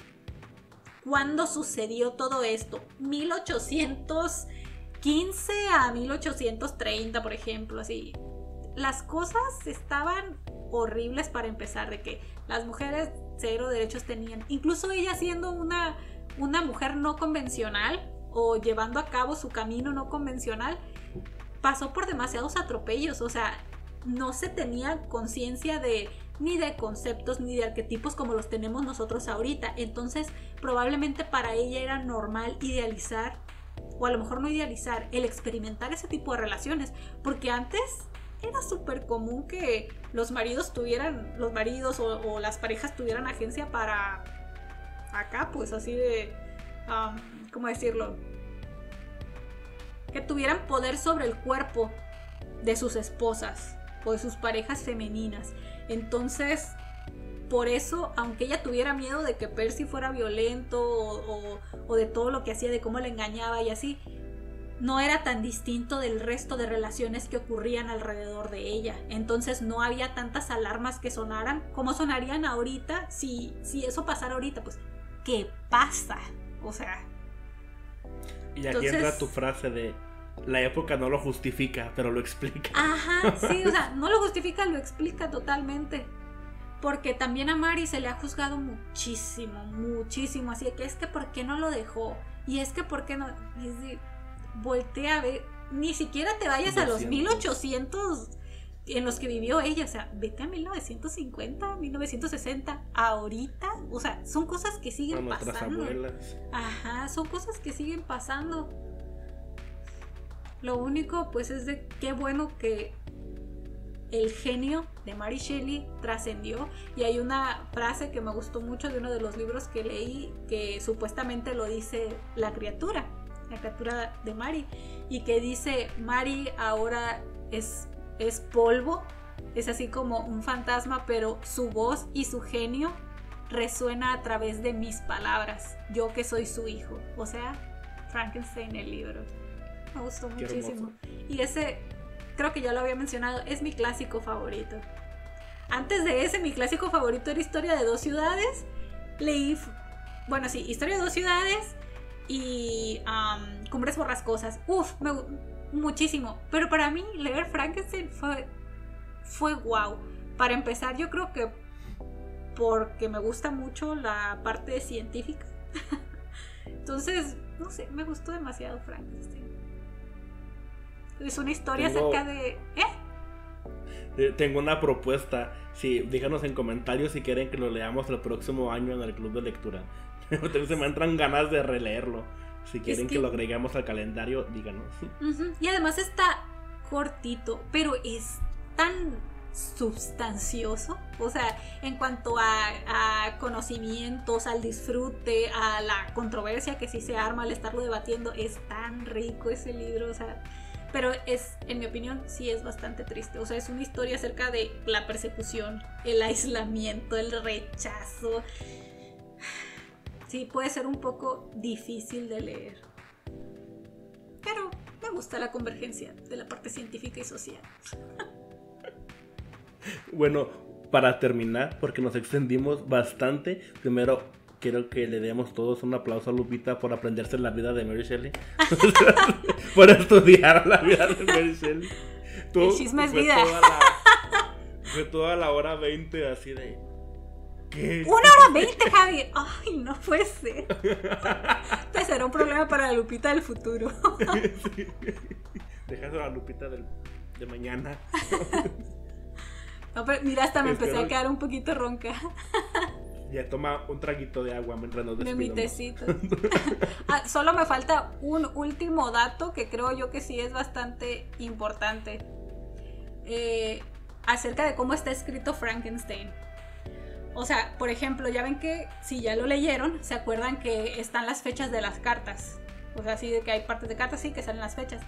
cuándo sucedió todo esto. mil ochocientos quince a mil ochocientos treinta, por ejemplo, así. Las cosas estaban horribles para empezar, de que las mujeres cero derechos tenían. Incluso ella siendo una, una mujer no convencional o llevando a cabo su camino no convencional, pasó por demasiados atropellos, o sea, no se tenía conciencia de ni de conceptos ni de arquetipos como los tenemos nosotros ahorita. Entonces, probablemente para ella era normal idealizar, o a lo mejor no idealizar, el experimentar ese tipo de relaciones, porque antes era súper común que los maridos tuvieran, los maridos o, o las parejas tuvieran agencia para acá, pues así de, um, ¿cómo decirlo? Que tuvieran poder sobre el cuerpo de sus esposas o de sus parejas femeninas. Entonces, por eso, aunque ella tuviera miedo de que Percy fuera violento o, o, o de todo lo que hacía, de cómo la engañaba y así, no era tan distinto del resto de relaciones que ocurrían alrededor de ella. Entonces no había tantas alarmas que sonaran como sonarían ahorita si, si eso pasara ahorita. Pues, ¿qué pasa? O sea... Y aquí entonces... entra tu frase de la época no lo justifica, pero lo explica. Ajá, sí, o sea, no lo justifica, lo explica totalmente. Porque también a Mary se le ha juzgado muchísimo, muchísimo. Así que es que ¿por qué no lo dejó? Y es que ¿por qué no? Y es de, voltea a ver, ni siquiera te vayas a los mil ochocientos en los que vivió ella. O sea, vete a mil novecientos cincuenta, mil novecientos sesenta, ahorita. O sea, son cosas que siguen pasando. A nuestras abuelas. Ajá, son cosas que siguen pasando. Lo único, pues, es de qué bueno que el genio de Mary Shelley trascendió. Y hay una frase que me gustó mucho de uno de los libros que leí, que supuestamente lo dice la criatura, la criatura de Mary, y que dice, Mary ahora es, es polvo, es así como un fantasma, pero su voz y su genio resuena a través de mis palabras, yo que soy su hijo. O sea, Frankenstein el libro. Me gustó muchísimo. Y ese, creo que ya lo había mencionado, es mi clásico favorito. Antes de ese, mi clásico favorito era Historia de dos ciudades. Leí, bueno, sí, Historia de dos ciudades y um, Cumbres borrascosas. Uf, me, muchísimo. Pero para mí, leer Frankenstein fue, fue wow. Para empezar, yo creo que porque me gusta mucho la parte científica. Entonces, no sé, me gustó demasiado Frankenstein. Es una historia tengo, acerca de... ¿Eh? Tengo una propuesta. Sí, díganos en comentarios si quieren que lo leamos el próximo año en el club de lectura. Se me entran ganas de releerlo. Si quieren es que... que lo agreguemos al calendario, díganos. Uh-huh. Y además está cortito, pero es tan sustancioso. O sea, en cuanto a, a conocimientos, al disfrute, a la controversia que sí se arma al estarlo debatiendo. Es tan rico ese libro, o sea... Pero es, en mi opinión, sí es bastante triste. O sea, es una historia acerca de la persecución, el aislamiento, el rechazo. Sí, puede ser un poco difícil de leer. Pero me gusta la convergencia de la parte científica y social. Bueno, para terminar, porque nos extendimos bastante, primero quiero que le demos todos un aplauso a Lupita por aprenderse la vida de Mary Shelley. Por estudiar la vida de Mary Shelley. Tú, el chisme es vida. Toda la, fue toda la hora veinte así de... ¿Qué? ¡Una hora veinte, Javi! ¡Ay, no puede ser! Este será un problema para la Lupita del futuro. Sí. Dejáselo a la Lupita del, de mañana. No, pero mira, hasta me Espero... empecé a quedar un poquito ronca. Ya toma un traguito de agua mientras nos despidamos. De mi tecito. Ah, solo me falta un último dato que creo yo que sí es bastante importante. Eh, acerca de cómo está escrito Frankenstein. O sea, por ejemplo, ya ven que si ya lo leyeron, se acuerdan que están las fechas de las cartas. O sea, sí de que hay partes de cartas, sí, que salen las fechas.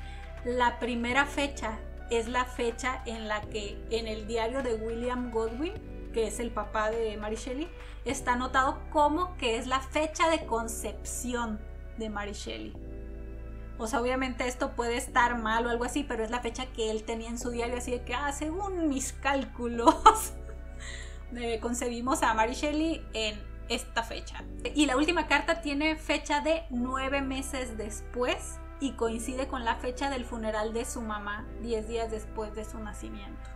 La primera fecha es la fecha en la que en el diario de William Godwin, que es el papá de Mary Shelley, está anotado como que es la fecha de concepción de Mary Shelley. O sea, obviamente esto puede estar mal o algo así, pero es la fecha que él tenía en su diario, así de que, ah, según mis cálculos, eh, concebimos a Mary Shelley en esta fecha. Y la última carta tiene fecha de nueve meses después y coincide con la fecha del funeral de su mamá, diez días después de su nacimiento.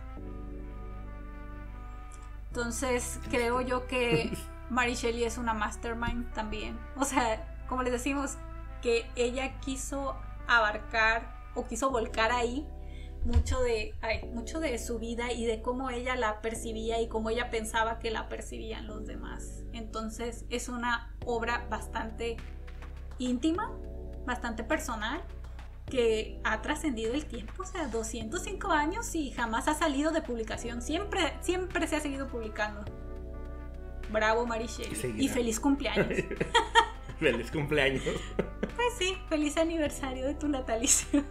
Entonces creo yo que Mary Shelley es una mastermind también. O sea, como les decimos, que ella quiso abarcar o quiso volcar ahí mucho de, ay, mucho de su vida y de cómo ella la percibía y cómo ella pensaba que la percibían los demás. Entonces es una obra bastante íntima, bastante personal, que ha trascendido el tiempo, o sea, doscientos cinco años y jamás ha salido de publicación, siempre, siempre se ha seguido publicando. Bravo, Mary Shelley, y feliz cumpleaños. Feliz cumpleaños. Pues sí, feliz aniversario de tu natalicio.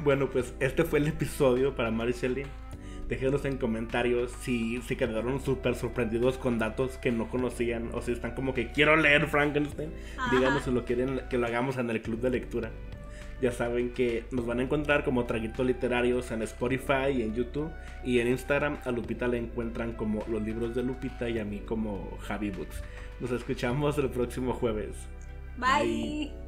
Bueno, pues este fue el episodio para Mary Shelley. Déjenos en comentarios si se quedaron súper sorprendidos con datos que no conocían, o si están como que quiero leer Frankenstein. Ajá. Díganos si lo quieren que lo hagamos en el club de lectura. Ya saben que nos van a encontrar como Traguitos Literarios en Spotify y en YouTube. Y en Instagram a Lupita le encuentran como Los Libros de Lupita y a mí como Javi Books. Nos escuchamos el próximo jueves. Bye. Bye.